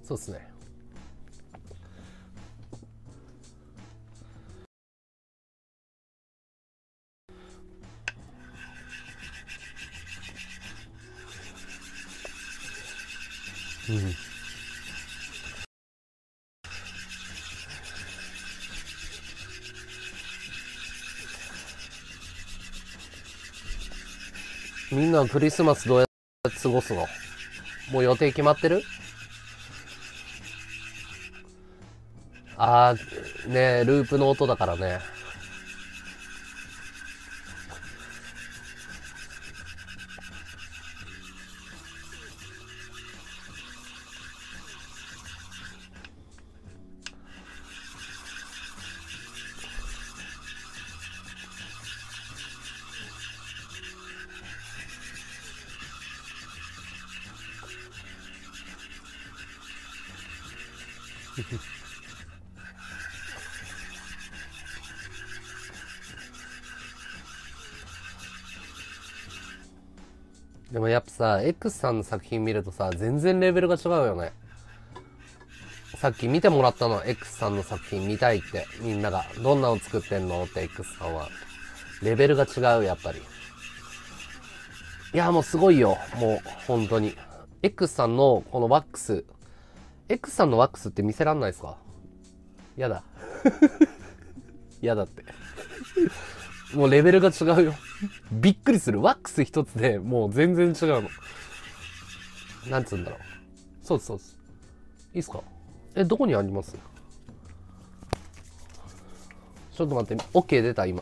そうですね。うん。みんなクリスマスどうやって過ごすの？もう予定決まってる？あーねえ、ループの音だからね。でもやっぱさ、X さんの作品見るとさ、全然レベルが違うよね。さっき見てもらったの、X さんの作品見たいって、みんなが。どんなの作ってんのって X さんは。レベルが違う、やっぱり。いや、もうすごいよ。もう、本当に。X さんのこのワックス。X さんのワックスって見せらんないですか？やだ。やだって。もうレベルが違うよ。びっくりする。ワックス一つでもう全然違うの。なんつうんだろう。そうです、そうです。いいっすか？どこにあります？ちょっと待って、OK 出た、今。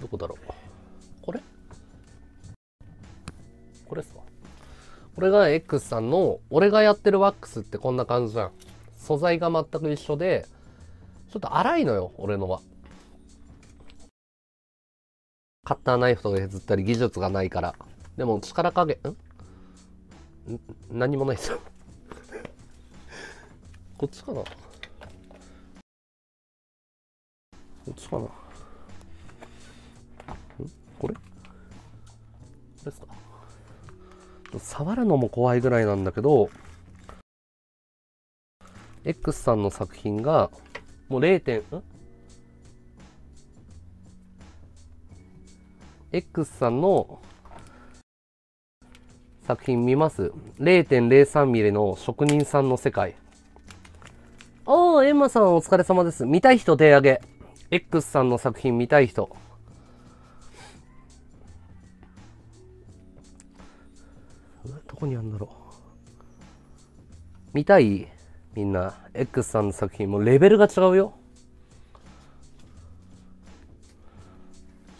どこだろう。これっすわ。これが X さんの、俺がやってるワックスってこんな感じじゃん。素材が全く一緒で、ちょっと粗いのよ、俺のは。カッターナイフとか削ったり技術がないから。でも力加減、何もないですよ。こっちかな。こっちかな。これ？これっすか。触るのも怖いぐらいなんだけど、 X さんの作品がもう X さんの作品見ます？ 0.03 ミリの職人さんの世界。ああ、エンマさんお疲れ様です。見たい人手挙げ。 X さんの作品見たい人。どこにあるんだろう。見たい？みんな X さんの作品もうレベルが違うよ。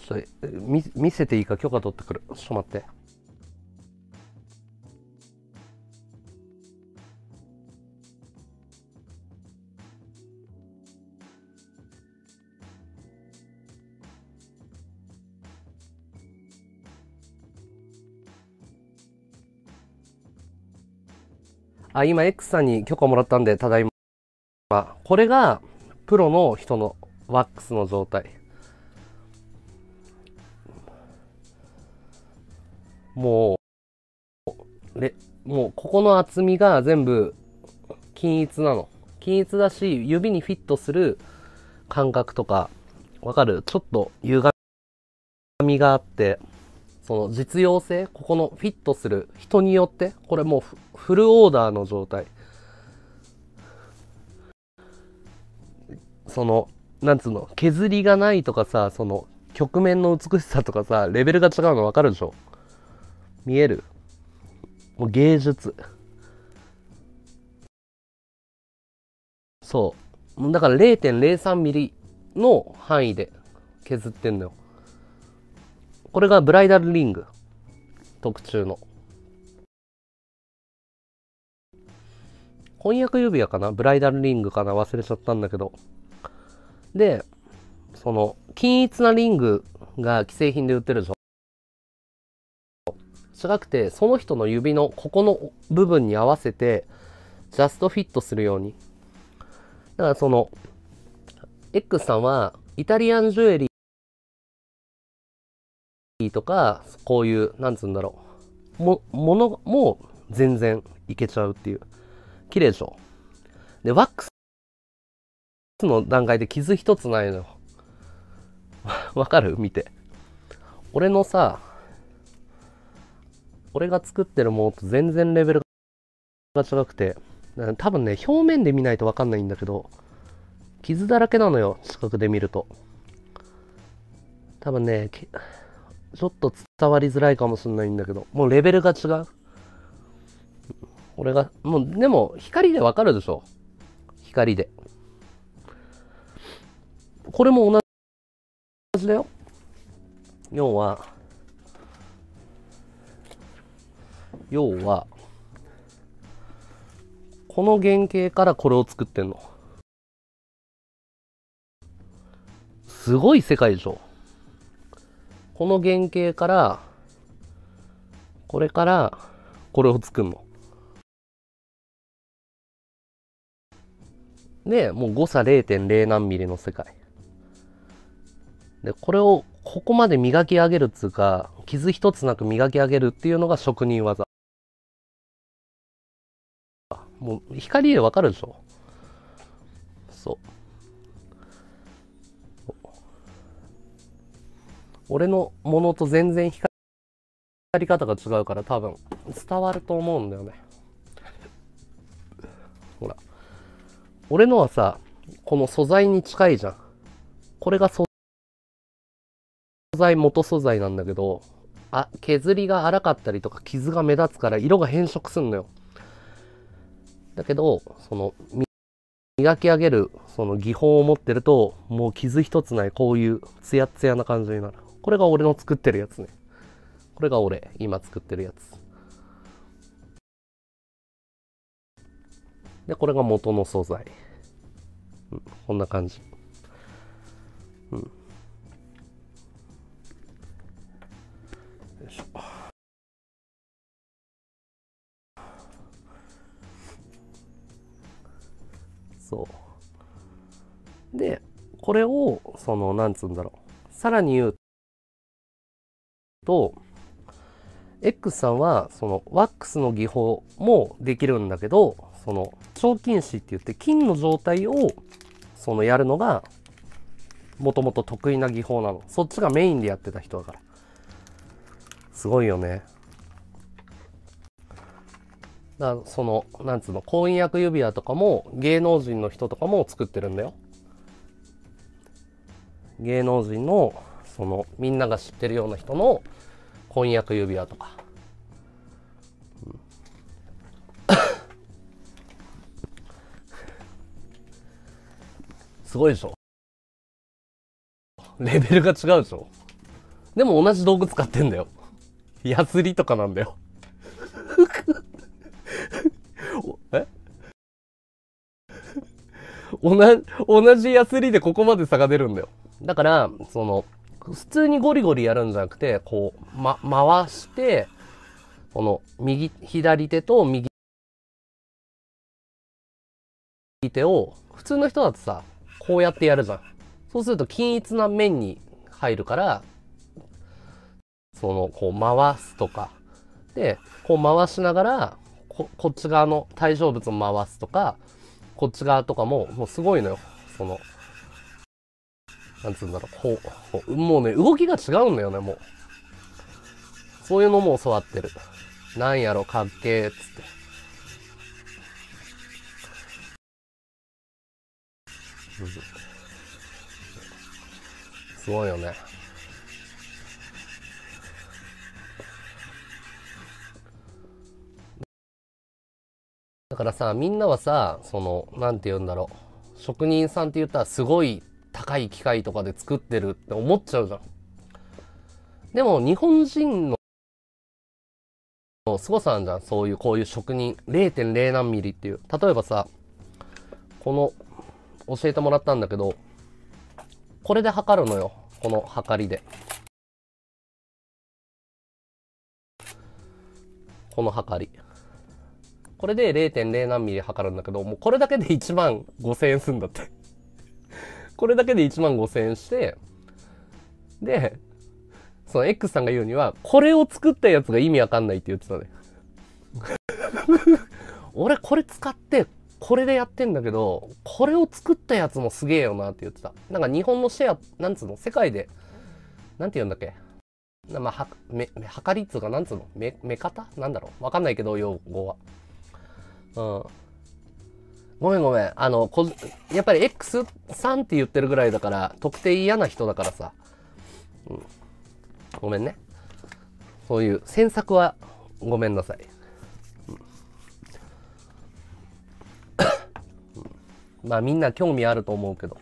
ちょっと見せていいか許可取ってくる。ちょっと待って。あ、今 X さんに許可もらったんで、ただいま。これがプロの人のワックスの状態。もうここの厚みが全部均一なの。均一だし、指にフィットする感覚とかわかる？ちょっと歪みがあって、その実用性、ここのフィットする人によって、これもうフルオーダーの状態。そのなんつうの、削りがないとかさ、その曲面の美しさとかさ、レベルが違うの分かるでしょ。見える？もう芸術。そうだから 0.03 ミリの範囲で削ってんのよ。これがブライダルリング特注の婚約指輪かな、ブライダルリングかな、忘れちゃったんだけど。で、その均一なリングが既製品で売ってるでしょ。違くて、その人の指のここの部分に合わせてジャストフィットするように。だからその X さんはイタリアンジュエリーとか、こういうなんつうんだろう、ものも全然いけちゃうっていう。綺麗でしょ。でワックスの段階で傷一つないのよ。わかる？見て。俺のさ、俺が作ってるものと全然レベルが違くて、多分ね、表面で見ないとわかんないんだけど、傷だらけなのよ、近くで見ると。多分ね、ちょっと伝わりづらいかもしれないんだけど、もうレベルが違う。俺が、もう、でも、光でわかるでしょ。光で。これも同じだよ。要は、この原型からこれを作ってんの。すごい世界でしょ。この原型から、これから、これを作るの。で、もう誤差 0.0 何ミリの世界。で、これを、ここまで磨き上げるっていうか、傷一つなく磨き上げるっていうのが職人技。もう、光でわかるでしょ。そう。俺のものと全然光り方が違うから、多分伝わると思うんだよね。ほら、俺のはさ、この素材に近いじゃん。これが素材、元素材なんだけど、削りが荒かったりとか、傷が目立つから色が変色すんのよ。だけど、その磨き上げるその技法を持ってると、もう傷一つないこういうツヤツヤな感じになる。これが俺の作ってるやつね。これが俺今作ってるやつで、これが元の素材、うん、こんな感じ、うん、よいしょ。そうで、これをそのなんつうんだろう、さらに言うと、X さんはそのワックスの技法もできるんだけど、その超金糸って言って金の状態をそのやるのがもともと得意な技法なの。そっちがメインでやってた人だから。すごいよね。だからそのなんつうの、婚約指輪とかも芸能人の人とかも作ってるんだよ。芸能人のそのみんなが知ってるような人の婚約指輪とか、うん、すごいでしょ、レベルが違うでしょ。でも同じ道具使ってんだよ。ヤスリとかなんだよ。え同じヤスリでここまで差が出るんだよ。だからその普通にゴリゴリやるんじゃなくて、こう、回して、この、左手と右手を、普通の人だとさ、こうやってやるじゃん。そうすると均一な面に入るから、その、こう回すとか。で、こう回しながら、こっち側の対象物を回すとか、こっち側とかも、もうすごいのよ。その、なんつうんだろう、こう、もうね、動きが違うんだよね、もう。そういうのも教わってる。なんやろ、かっけーっつって。すごいよね。だからさ、みんなはさ、その、なんて言うんだろう、職人さんって言ったらすごい、高い機械とかで作ってるって思っちゃうじゃん。でも日本人のすごさなんじゃん、そういうこういう職人 0.0 何ミリっていう。例えばさ、この教えてもらったんだけど、これで測るのよ、このはかりで。このはかり、これで 0.0 何ミリ測るんだけど、もうこれだけで15,000円すんだって。これだけで15,000円して、で、その X さんが言うには、これを作ったやつが意味わかんないって言ってたね。俺これ使って、これでやってんだけど、これを作ったやつもすげえよなって言ってた。なんか日本のシェア、なんつうの、世界で、なんて言うんだっけ、まあ、はかりっつうか、なんつうの、目方なんだろう、わかんないけど、用語は。うん、ごめんごめん。やっぱり X さんって言ってるぐらいだから、特定嫌な人だからさ。うん。ごめんね。そういう、詮索はごめんなさい。うん、まあみんな興味あると思うけど。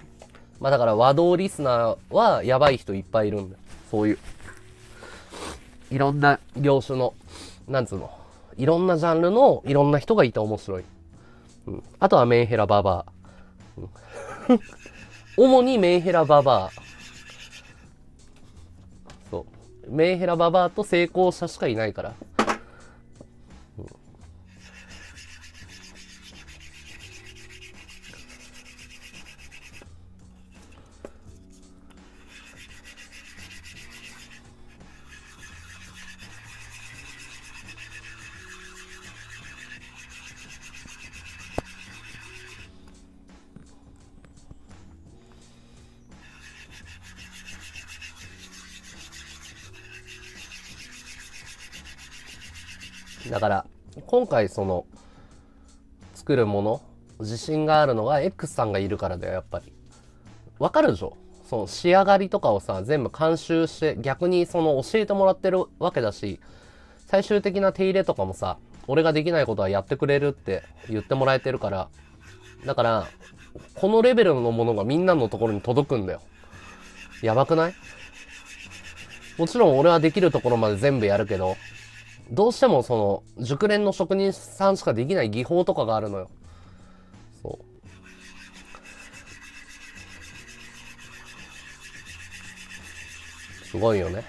まあだから和道リスナーはやばい人いっぱいいるんだよ。そういう。いろんな業種の、なんつうの。いろんなジャンルのいろんな人がいて面白い。あとはメンヘラババア、うん、主にメンヘラババア。そう、メンヘラババアと成功者しかいないから、うん、だから今回その作るもの自信があるのが X さんがいるからだよ。やっぱりわかるでしょ、その仕上がりとかをさ全部監修して、逆にその教えてもらってるわけだし、最終的な手入れとかもさ俺ができないことはやってくれるって言ってもらえてるから、だから、このレベルのものがみんなのところに届くんだよ。やばくない？もちろん俺はできるところまで全部やるけど、どうしてもその、熟練の職人さんしかできない技法とかがあるのよ。そう。すごいよね。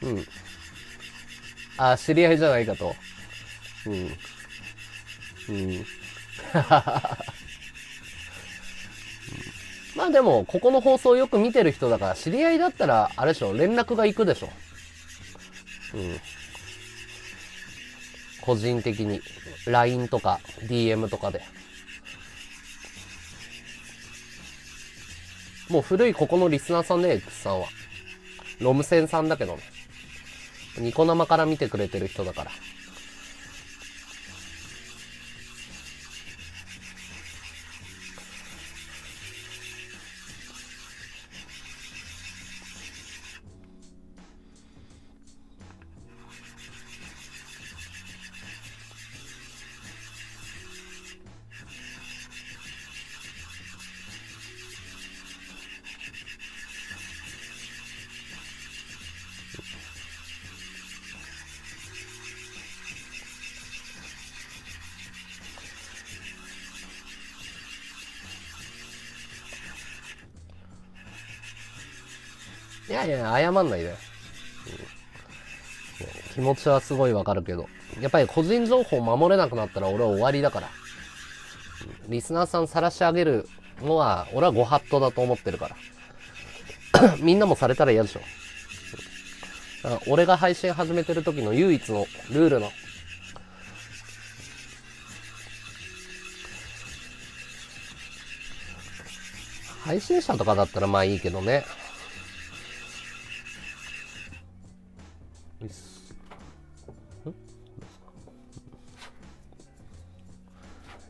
うん。あ、知り合いじゃないかと。うん。うん。まあでも、ここの放送よく見てる人だから、知り合いだったら、あれでしょ、連絡が行くでしょ。うん。個人的に。LINE とか、DM とかで。もう古いここのリスナーさんね、X さんは。ロムセンさんだけどね。ニコ生から見てくれてる人だから。いやいや、謝んないで、うん。気持ちはすごいわかるけど。やっぱり個人情報守れなくなったら俺は終わりだから。リスナーさん晒し上げるのは、俺はご法度だと思ってるから。みんなもされたら嫌でしょ。だから俺が配信始めてる時の唯一のルールの。配信者とかだったらまあいいけどね。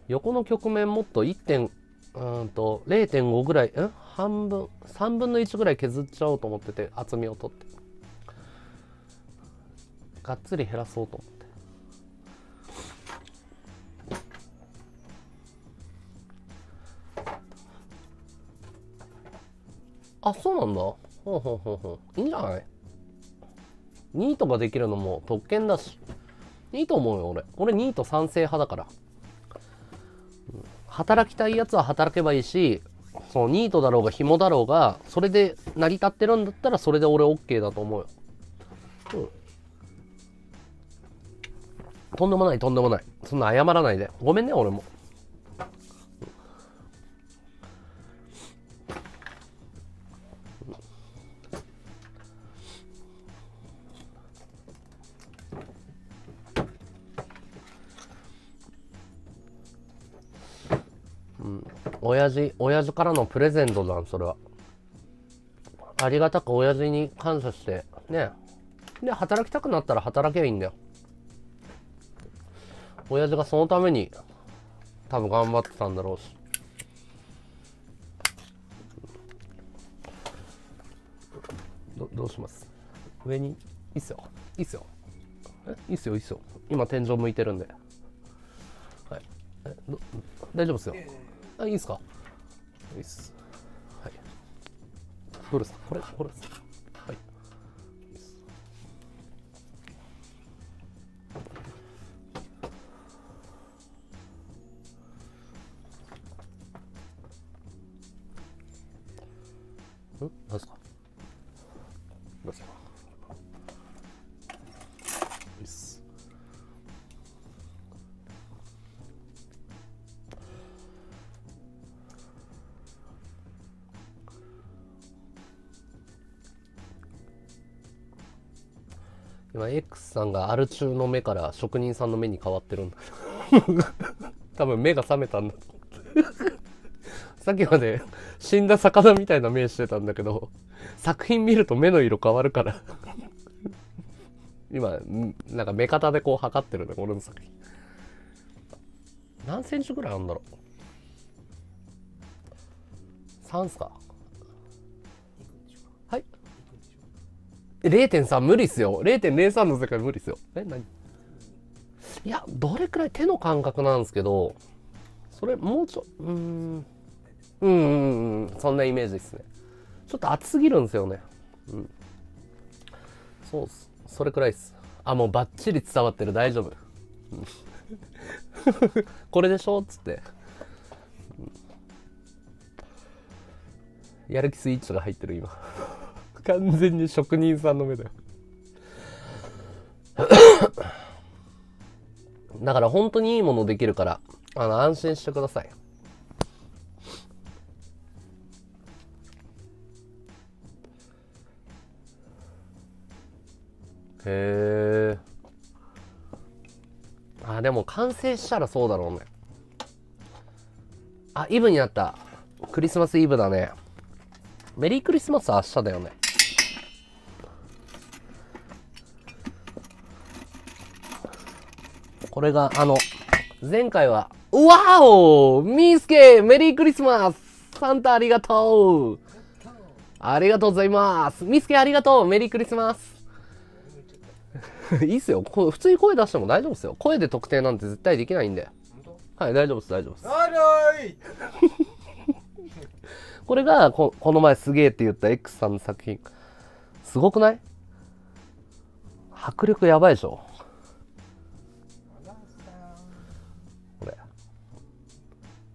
横の局面もっと 0.5 ぐらい、半分、3分の1ぐらい削っちゃおうと思ってて、厚みを取って。がっつり減らそうと思って。あ、そうなんだ。ほうほうほうほう。いいんじゃない？ニートができるのも特権だし。いいと思うよ、俺。俺ニート賛成派だから。働きたいやつは働けばいいし、そのニートだろうが紐だろうが、それで成り立ってるんだったらそれで俺 OK だと思うよ。うん。とんでもないとんでもない。そんな謝らないで。ごめんね、俺も。親父からのプレゼントだん、それは。ありがたく親父に感謝して、ね。で、働きたくなったら働けばいいんだよ。親父がそのために、多分頑張ってたんだろうし。どうします？上に、いいっすよ。いいっすよ。いいっすよ、いいっすよ。今、天井向いてるんで。はい。大丈夫っすよ。あ、いいですか？いいっす。はい。どうですか？これです。はい。いいっす。ん？何ですか？何ですか？いいっす。今 X さんがアル中の目から職人さんの目に変わってるんだ多分目が覚めたんださっきまで死んだ魚みたいな目してたんだけど、作品見ると目の色変わるから今なんか目方でこう測ってるね。俺の作品何センチぐらいあるんだろう？3っすか？はい、0.3 無理っすよ。0.03 の世界無理っすよ。え、何？いや、どれくらい手の感覚なんですけど、それもうちょ、そんなイメージですね。ちょっと熱すぎるんですよね。うん。そうっす。それくらいっす。あ、もうバッチリ伝わってる。大丈夫。これでしょっつって。やる気スイッチが入ってる今。完全に職人さんの目だよ。だから本当にいいものできるから、安心してください。へー。あ、でも完成したらそうだろうね。あ、イブになった。クリスマスイブだね。メリークリスマスは明日だよね。これが、前回は、わお！みーすけ！メリークリスマス！サンタありがとう！ありがとうございます！みーすけありがとう！メリークリスマス！いいっすよ。普通に声出しても大丈夫っすよ。声で特定なんて絶対できないんで。はい、大丈夫っす、大丈夫っす。これが、この前すげえって言った X さんの作品。すごくない？迫力やばいでしょ。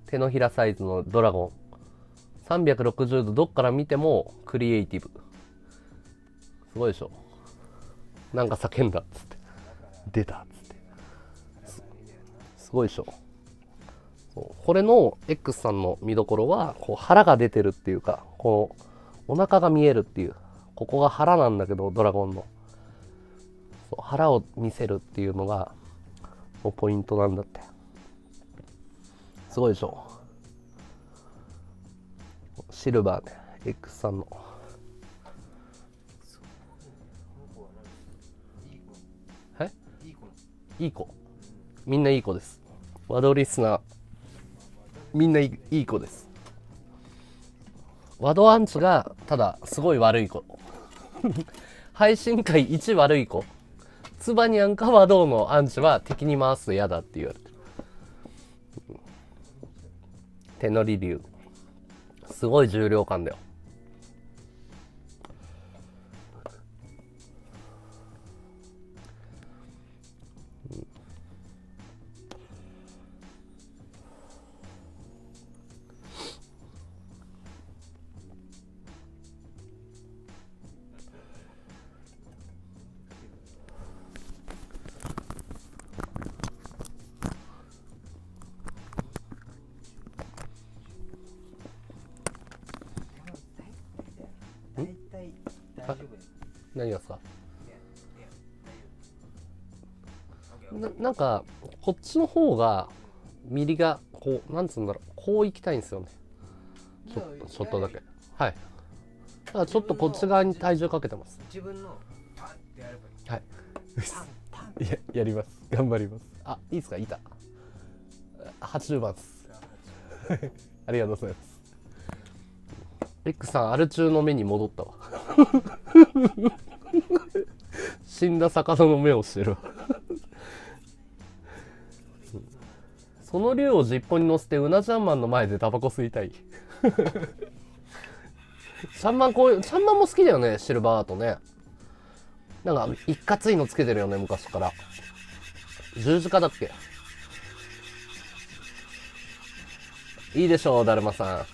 手のひらサイズのドラゴン、360度どっから見てもクリエイティブ、すごいでしょ。なんか叫んだっつって出たっつって すごいでしょ。これの X さんの見どころは、こう腹が出てるっていうか、こうお腹が見えるっていう、ここが腹なんだけど、ドラゴンの腹を見せるっていうのがポイントなんだって。すごいでしょ。シルバーね、 X さんの。え？いい子。みんないい子です。ワドリスナーみんないい子です。ワドアンチがただすごい悪い子。配信会1悪い子。ツバニャンかワドのアンチは敵に回すと嫌だって言われてる。手乗り竜、すごい重量感だよ。何がですか？なんかこっちの方がミリがこう、なんつうんだろう、こう行きたいんですよね。ちょっとだけ、はい。だからちょっとこっち側に体重かけてます。自分のパンってやればいい。はい。やります。頑張ります。あ、いいですか？いた80番です。ありがとうございます。レックさん、アル中の目に戻ったわ。死んだ魚の目をしてるわ。その竜をジッポに乗せてうなちゃんマンの前でタバコ吸いたい。シャンマン、こういうシャンマンも好きだよね、シルバーアートね。なんかいかついのつけてるよね、昔から。十字架だっけ？いいでしょう、だるまさん。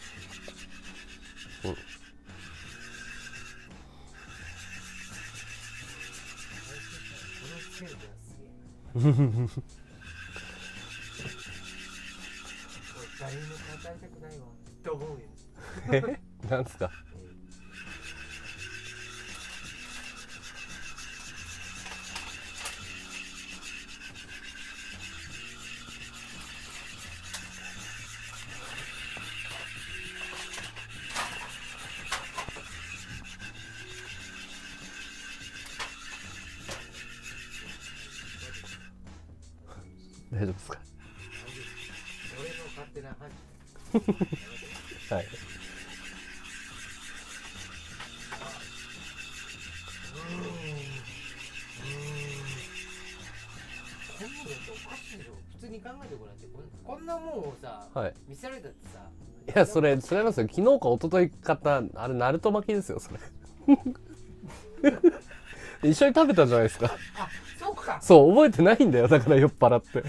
なんすか？大丈夫ですか？はい。普通に考えてごらんってこんなもんをさ、はい、見せられたってさ。いやそれなんですよ。昨日か一昨日買ったあれナルト巻きですよそれ。一緒に食べたじゃないですか。あ、そうか。そう覚えてないんだよだから酔っ払って。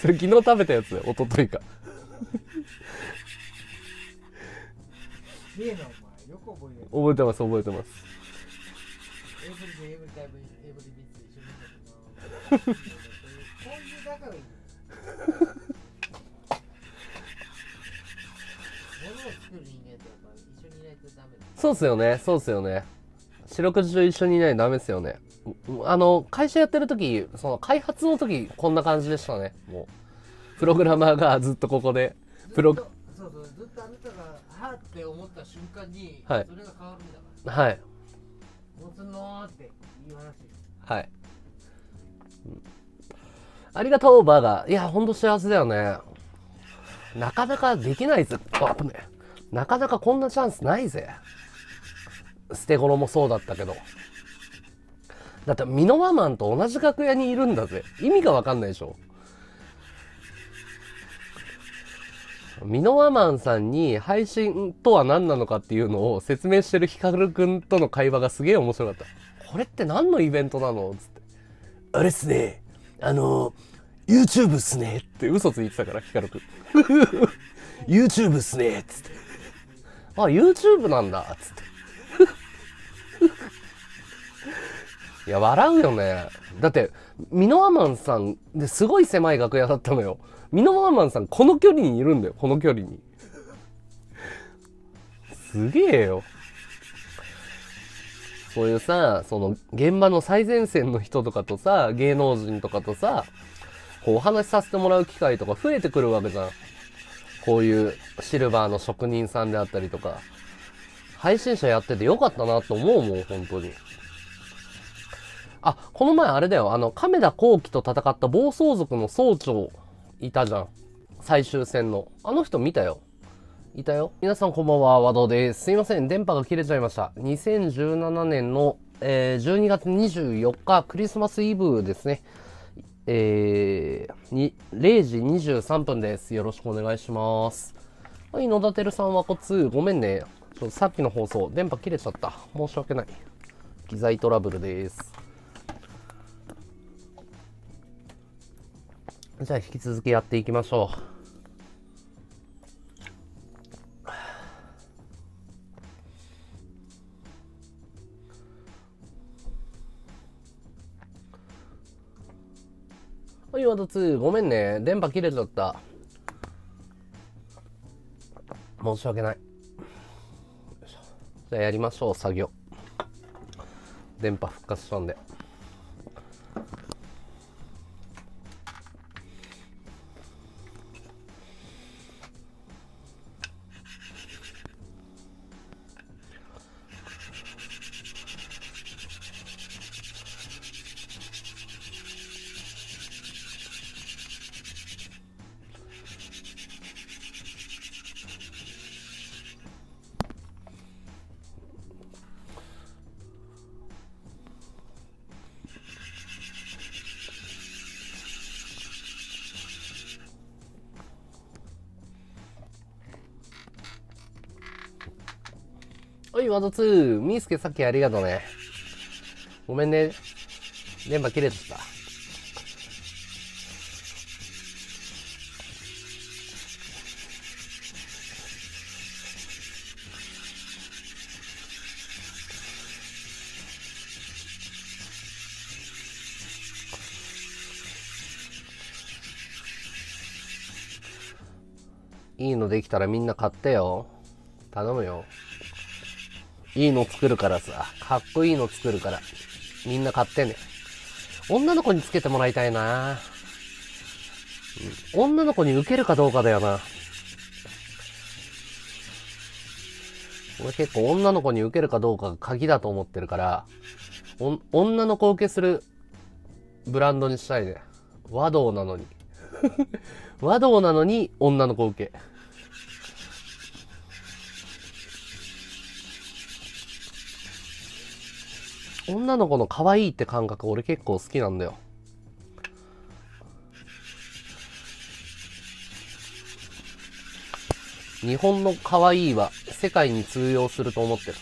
それ昨日食べたやつで一昨日か。覚えてます覚えてます。そうっすよねそうっすよね。四六時中一緒にいないとダメですよね。会社やってる時その開発の時こんな感じでしたね。もうプログラマーがずっとここでずっとあなたが「はあ」って思った瞬間にそれが変わるんだからはい、持つのーって言い話はい、うん、ありがとうバーガー。いやほんと幸せだよね。なかなかできないぜ。あっ危ねえ。なかなかこんなチャンスないぜ。捨て頃もそうだったけど、だってミノワマンと同じ楽屋にいるんだぜ。意味が分かんないでしょ。ミノワマンさんに配信とは何なのかっていうのを説明してるヒカルくんとの会話がすげえ面白かった。これって何のイベントなのつって、あれっすねYouTube っすねって嘘ついてたからヒカルくんYouTube っすねっつって、あ YouTube なんだっつっていや笑うよね。だってミノワマンさんですごい狭い楽屋だったのよ。ミノワマンさんこの距離にいるんだよ。この距離にすげえよ。そういうさその現場の最前線の人とかとさ芸能人とかとさこうお話しさせてもらう機会とか増えてくるわけじゃん。こういうシルバーの職人さんであったりとか配信者やっててよかったなと思うもん本当に。あ、この前あれだよ、亀田光輝と戦った暴走族の総長いたじゃん。最終戦の。あの人見たよ。いたよ。皆さんこんばんは、和道です。すいません、電波が切れちゃいました。2017年の、12月24日、クリスマスイブですね。0時23分です。よろしくお願いします。はい、野田てるさんはこつ、ごめんね。ちょっとさっきの放送、電波切れちゃった。申し訳ない。機材トラブルです。じゃあ引き続きやっていきましょう。はい、ワード2。ごめんね。電波切れちゃった。申し訳ない。じゃあやりましょう、作業。電波復活したんで。ワード2、みーすけさっきありがとうね。ごめんね。電波切れてた。いいのできたらみんな買ってよ。頼むよ。いいの作るからさ、かっこいいの作るから、みんな買ってね。女の子につけてもらいたいな。女の子に受けるかどうかだよな。俺結構女の子に受けるかどうかが鍵だと思ってるから、女の子受けするブランドにしたいね。和道なのに。和道なのに女の子受け。女の子の可愛いって感覚俺結構好きなんだよ。日本の可愛いは世界に通用すると思ってる。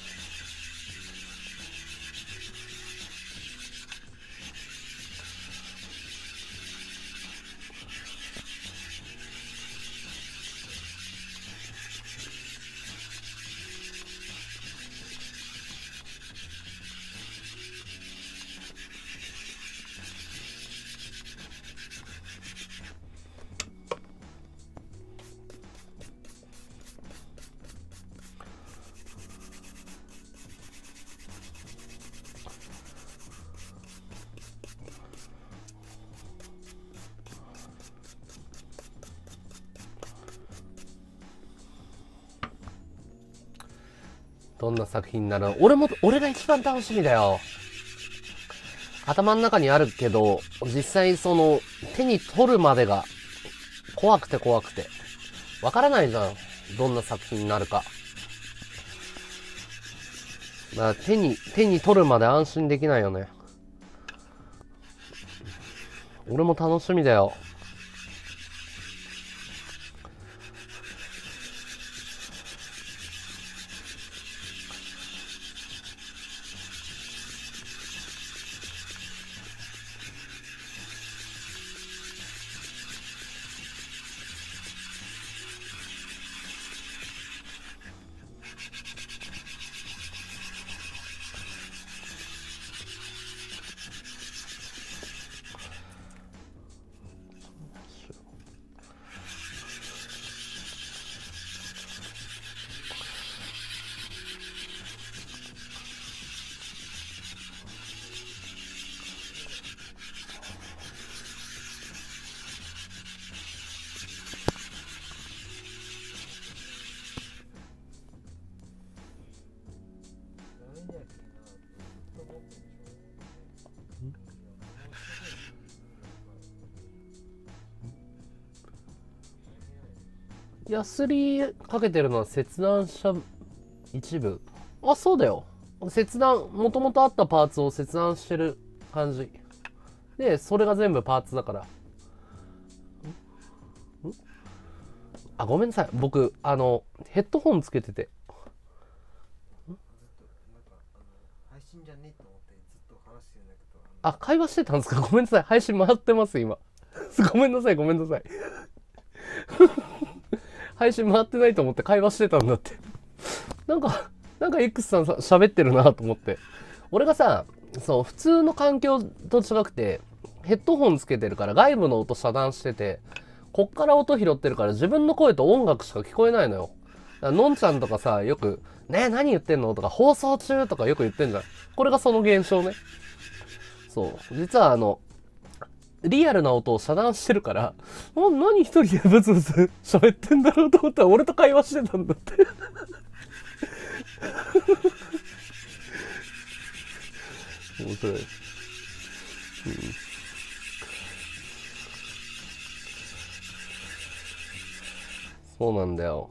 どんな作品になるの？俺が一番楽しみだよ。頭の中にあるけど、実際その、手に取るまでが、怖くて怖くて。わからないじゃん。どんな作品になるか。まあ、手に取るまで安心できないよね。俺も楽しみだよ。ヤスリかけてるのは切断した一部。あ、そうだよ。切断、もともとあったパーツを切断してる感じ。で、それが全部パーツだから。あ、ごめんなさい。僕、ヘッドホンつけてて。あ、会話してたんですか？ごめんなさい。配信回ってます、今。ごめんなさい、ごめんなさい。配信回ってないと思って会話してたんだって。なんか X さん喋ってるなと思って。俺がさ、そう、普通の環境と違くて、ヘッドホンつけてるから外部の音遮断してて、こっから音拾ってるから自分の声と音楽しか聞こえないのよ。のんちゃんとかさ、よく、ねえ、何言ってんのとか、放送中とかよく言ってんじゃん。これがその現象ね。そう。実はリアルな音を遮断してるから、何一人でブツブツ喋ってんだろうと思ったら俺と会話してたんだって。面白い。うん。そうなんだよ。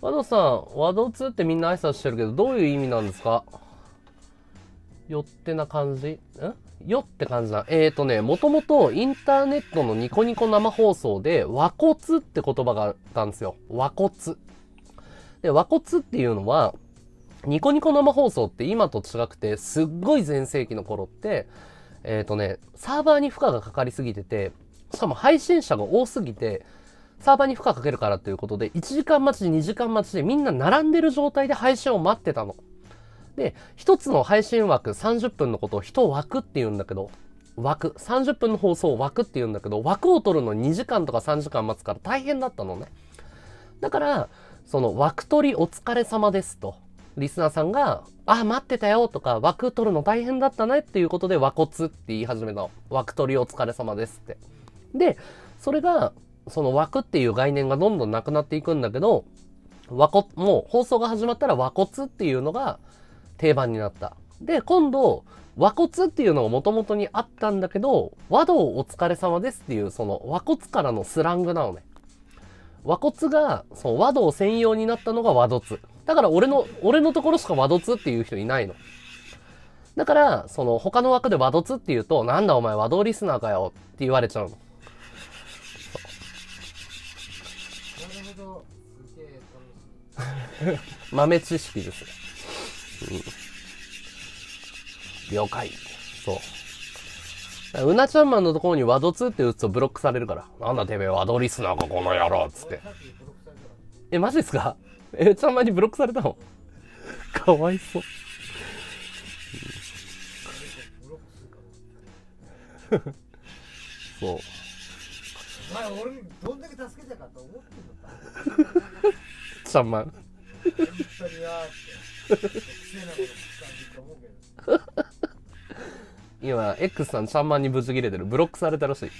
和道さん、和道2ってみんな挨拶してるけど、どういう意味なんですか？よってな感じ？よって感じだ。もともとインターネットのニコニコ生放送で、和骨って言葉があったんですよ。和骨。で、和骨っていうのは、ニコニコ生放送って今と違くて、すっごい全盛期の頃って、サーバーに負荷がかかりすぎてて、しかも配信者が多すぎて、サーバーに負荷かけるからということで、1時間待ちで2時間待ちでみんな並んでる状態で配信を待ってたの。で、一つの配信枠30分のことを一枠って言うんだけど、枠、30分の放送を枠って言うんだけど、枠を取るの2時間とか3時間待つから大変だったのね。だから、その枠取りお疲れ様ですと、リスナーさんが、あ、待ってたよとか、枠取るの大変だったねっていうことで、和骨って言い始めたの。枠取りお疲れ様ですって。で、それが、その枠っていう概念がどんどんなくなっていくんだけど、もう放送が始まったら和骨っていうのが、定番になった。で、今度、和骨っていうのが元々にあったんだけど、和道お疲れ様ですっていう、その和骨からのスラングなのね。和骨が、その和道専用になったのが和骨。だから俺のところしか和骨っていう人いないの。だから、その他の枠で和骨っていうと、なんだお前和道リスナーかよって言われちゃうの。なるほど。豆知識です、うん、了解。そううなちゃんマンのところにワド2って打つとブロックされるから、なんだてめえワドリスナーかこの野郎っつって。え、マジですか？えうなちゃんマンにブロックされたのかわいそう。そうお前俺どんだけ助けたかと思ってんのか3万今 X さん3万にぶち切れてる。ブロックされたらしい。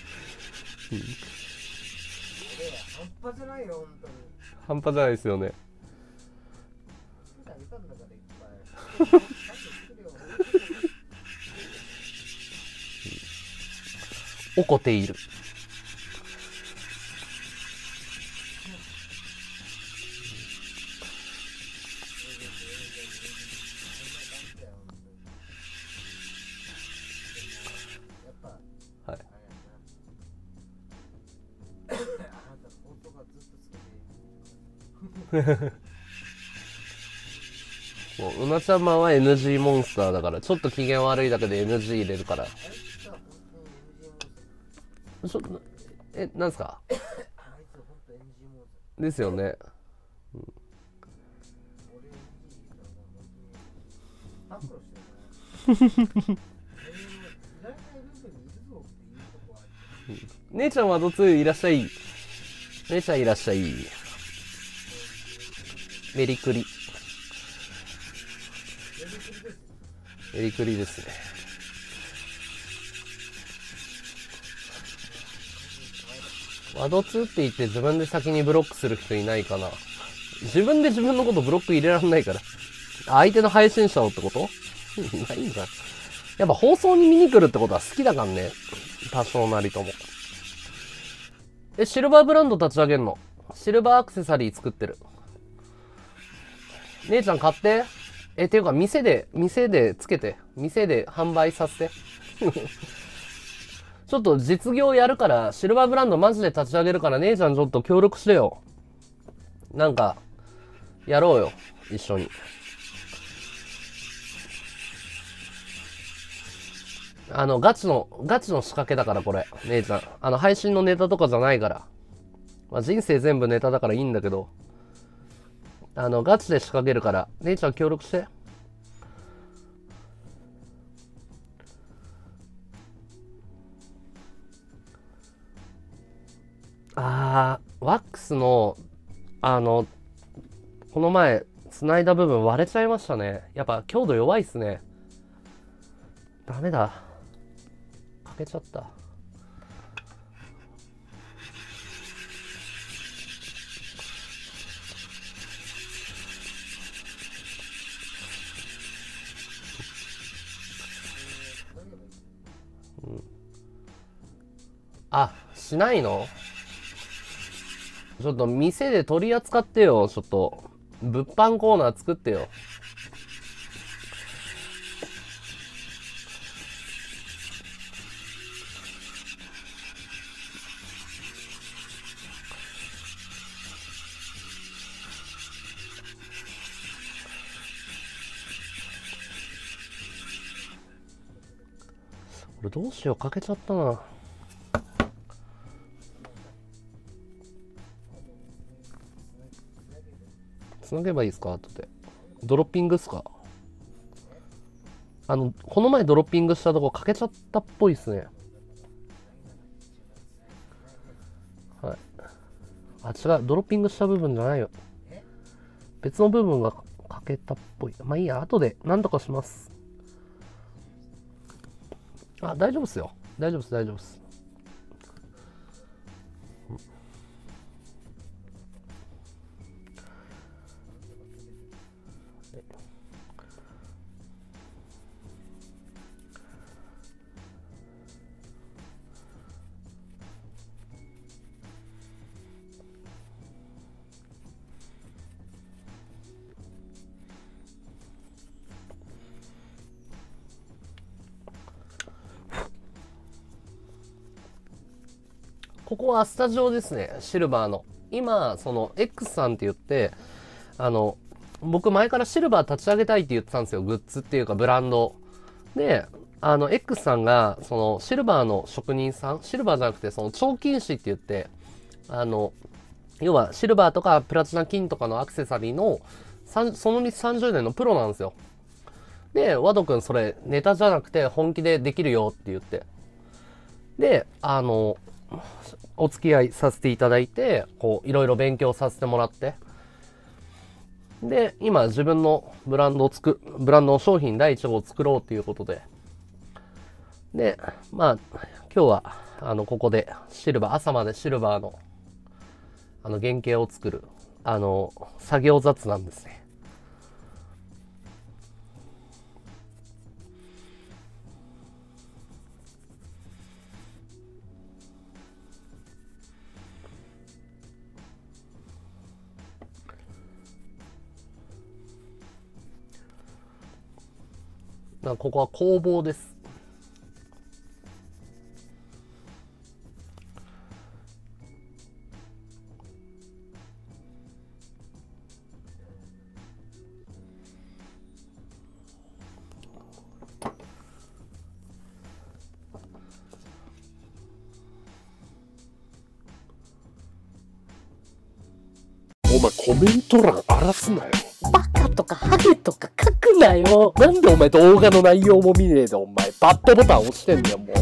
半端じゃないよ本当に。半端じゃないですよね。おこている。うなちゃんマンは NG モンスターだから、ちょっと機嫌悪いだけで NG 入れるから。ちょっとえ、なんですかですよね、うん、姉ちゃんはどついらっしゃい。姉ちゃんいらっしゃい。メリクリ。メリクリですね。ワド2って言って自分で先にブロックする人いないかな。自分で自分のことブロック入れられないから。相手の配信者をってことないんだ。やっぱ放送に見に来るってことは好きだからね。多少なりとも。え、シルバーブランド立ち上げんの。シルバーアクセサリー作ってる。姉ちゃん買って。え、ていうか店でつけて、店で販売させてちょっと実業やるから、シルバーブランドマジで立ち上げるから、姉ちゃんちょっと協力してよ。なんかやろうよ一緒に。ガチの仕掛けだからこれ、姉ちゃん配信のネタとかじゃないから、まあ、人生全部ネタだからいいんだけど、ガチで仕掛けるから、姉ちゃん協力して。あー、ワックスの、この前、繋いだ部分割れちゃいましたね。やっぱ強度弱いっすね。ダメだ。欠けちゃった。あ、しないの？ちょっと店で取り扱ってよ。ちょっと物販コーナー作ってよ。俺どうしよう、かけちゃったな。繋げばいいですか？後でドロッピングっすか？この前ドロッピングしたとこ欠けちゃったっぽいっすね。はい。あ、違う、ドロッピングした部分じゃないよ、別の部分が欠けたっぽい。まあいいや、後で何とかします。あ、大丈夫っすよ、大丈夫っす、大丈夫っす。ここはスタジオですね、シルバーの。今その X さんって言って、僕前からシルバー立ち上げたいって言ってたんですよ、グッズっていうかブランドで。X さんがそのシルバーの職人さん、シルバーじゃなくてその彫金師って言って、要はシルバーとかプラチナ金とかのアクセサリーのその道30年のプロなんですよ。で、ワド君それネタじゃなくて本気でできるよって言って、でお付き合いさせていただいて、こういろいろ勉強させてもらって、で今自分のブランドの商品第1号を作ろうということで、でまあ今日はここでシルバー、朝までシルバーの原型を作る作業雑談ですね。ここは工房です。お前コメント欄荒らすなよ。バカとかハゲとか書くなよ。なんでお前動画の内容も見ねえでお前バッドボタン押してんだよもう。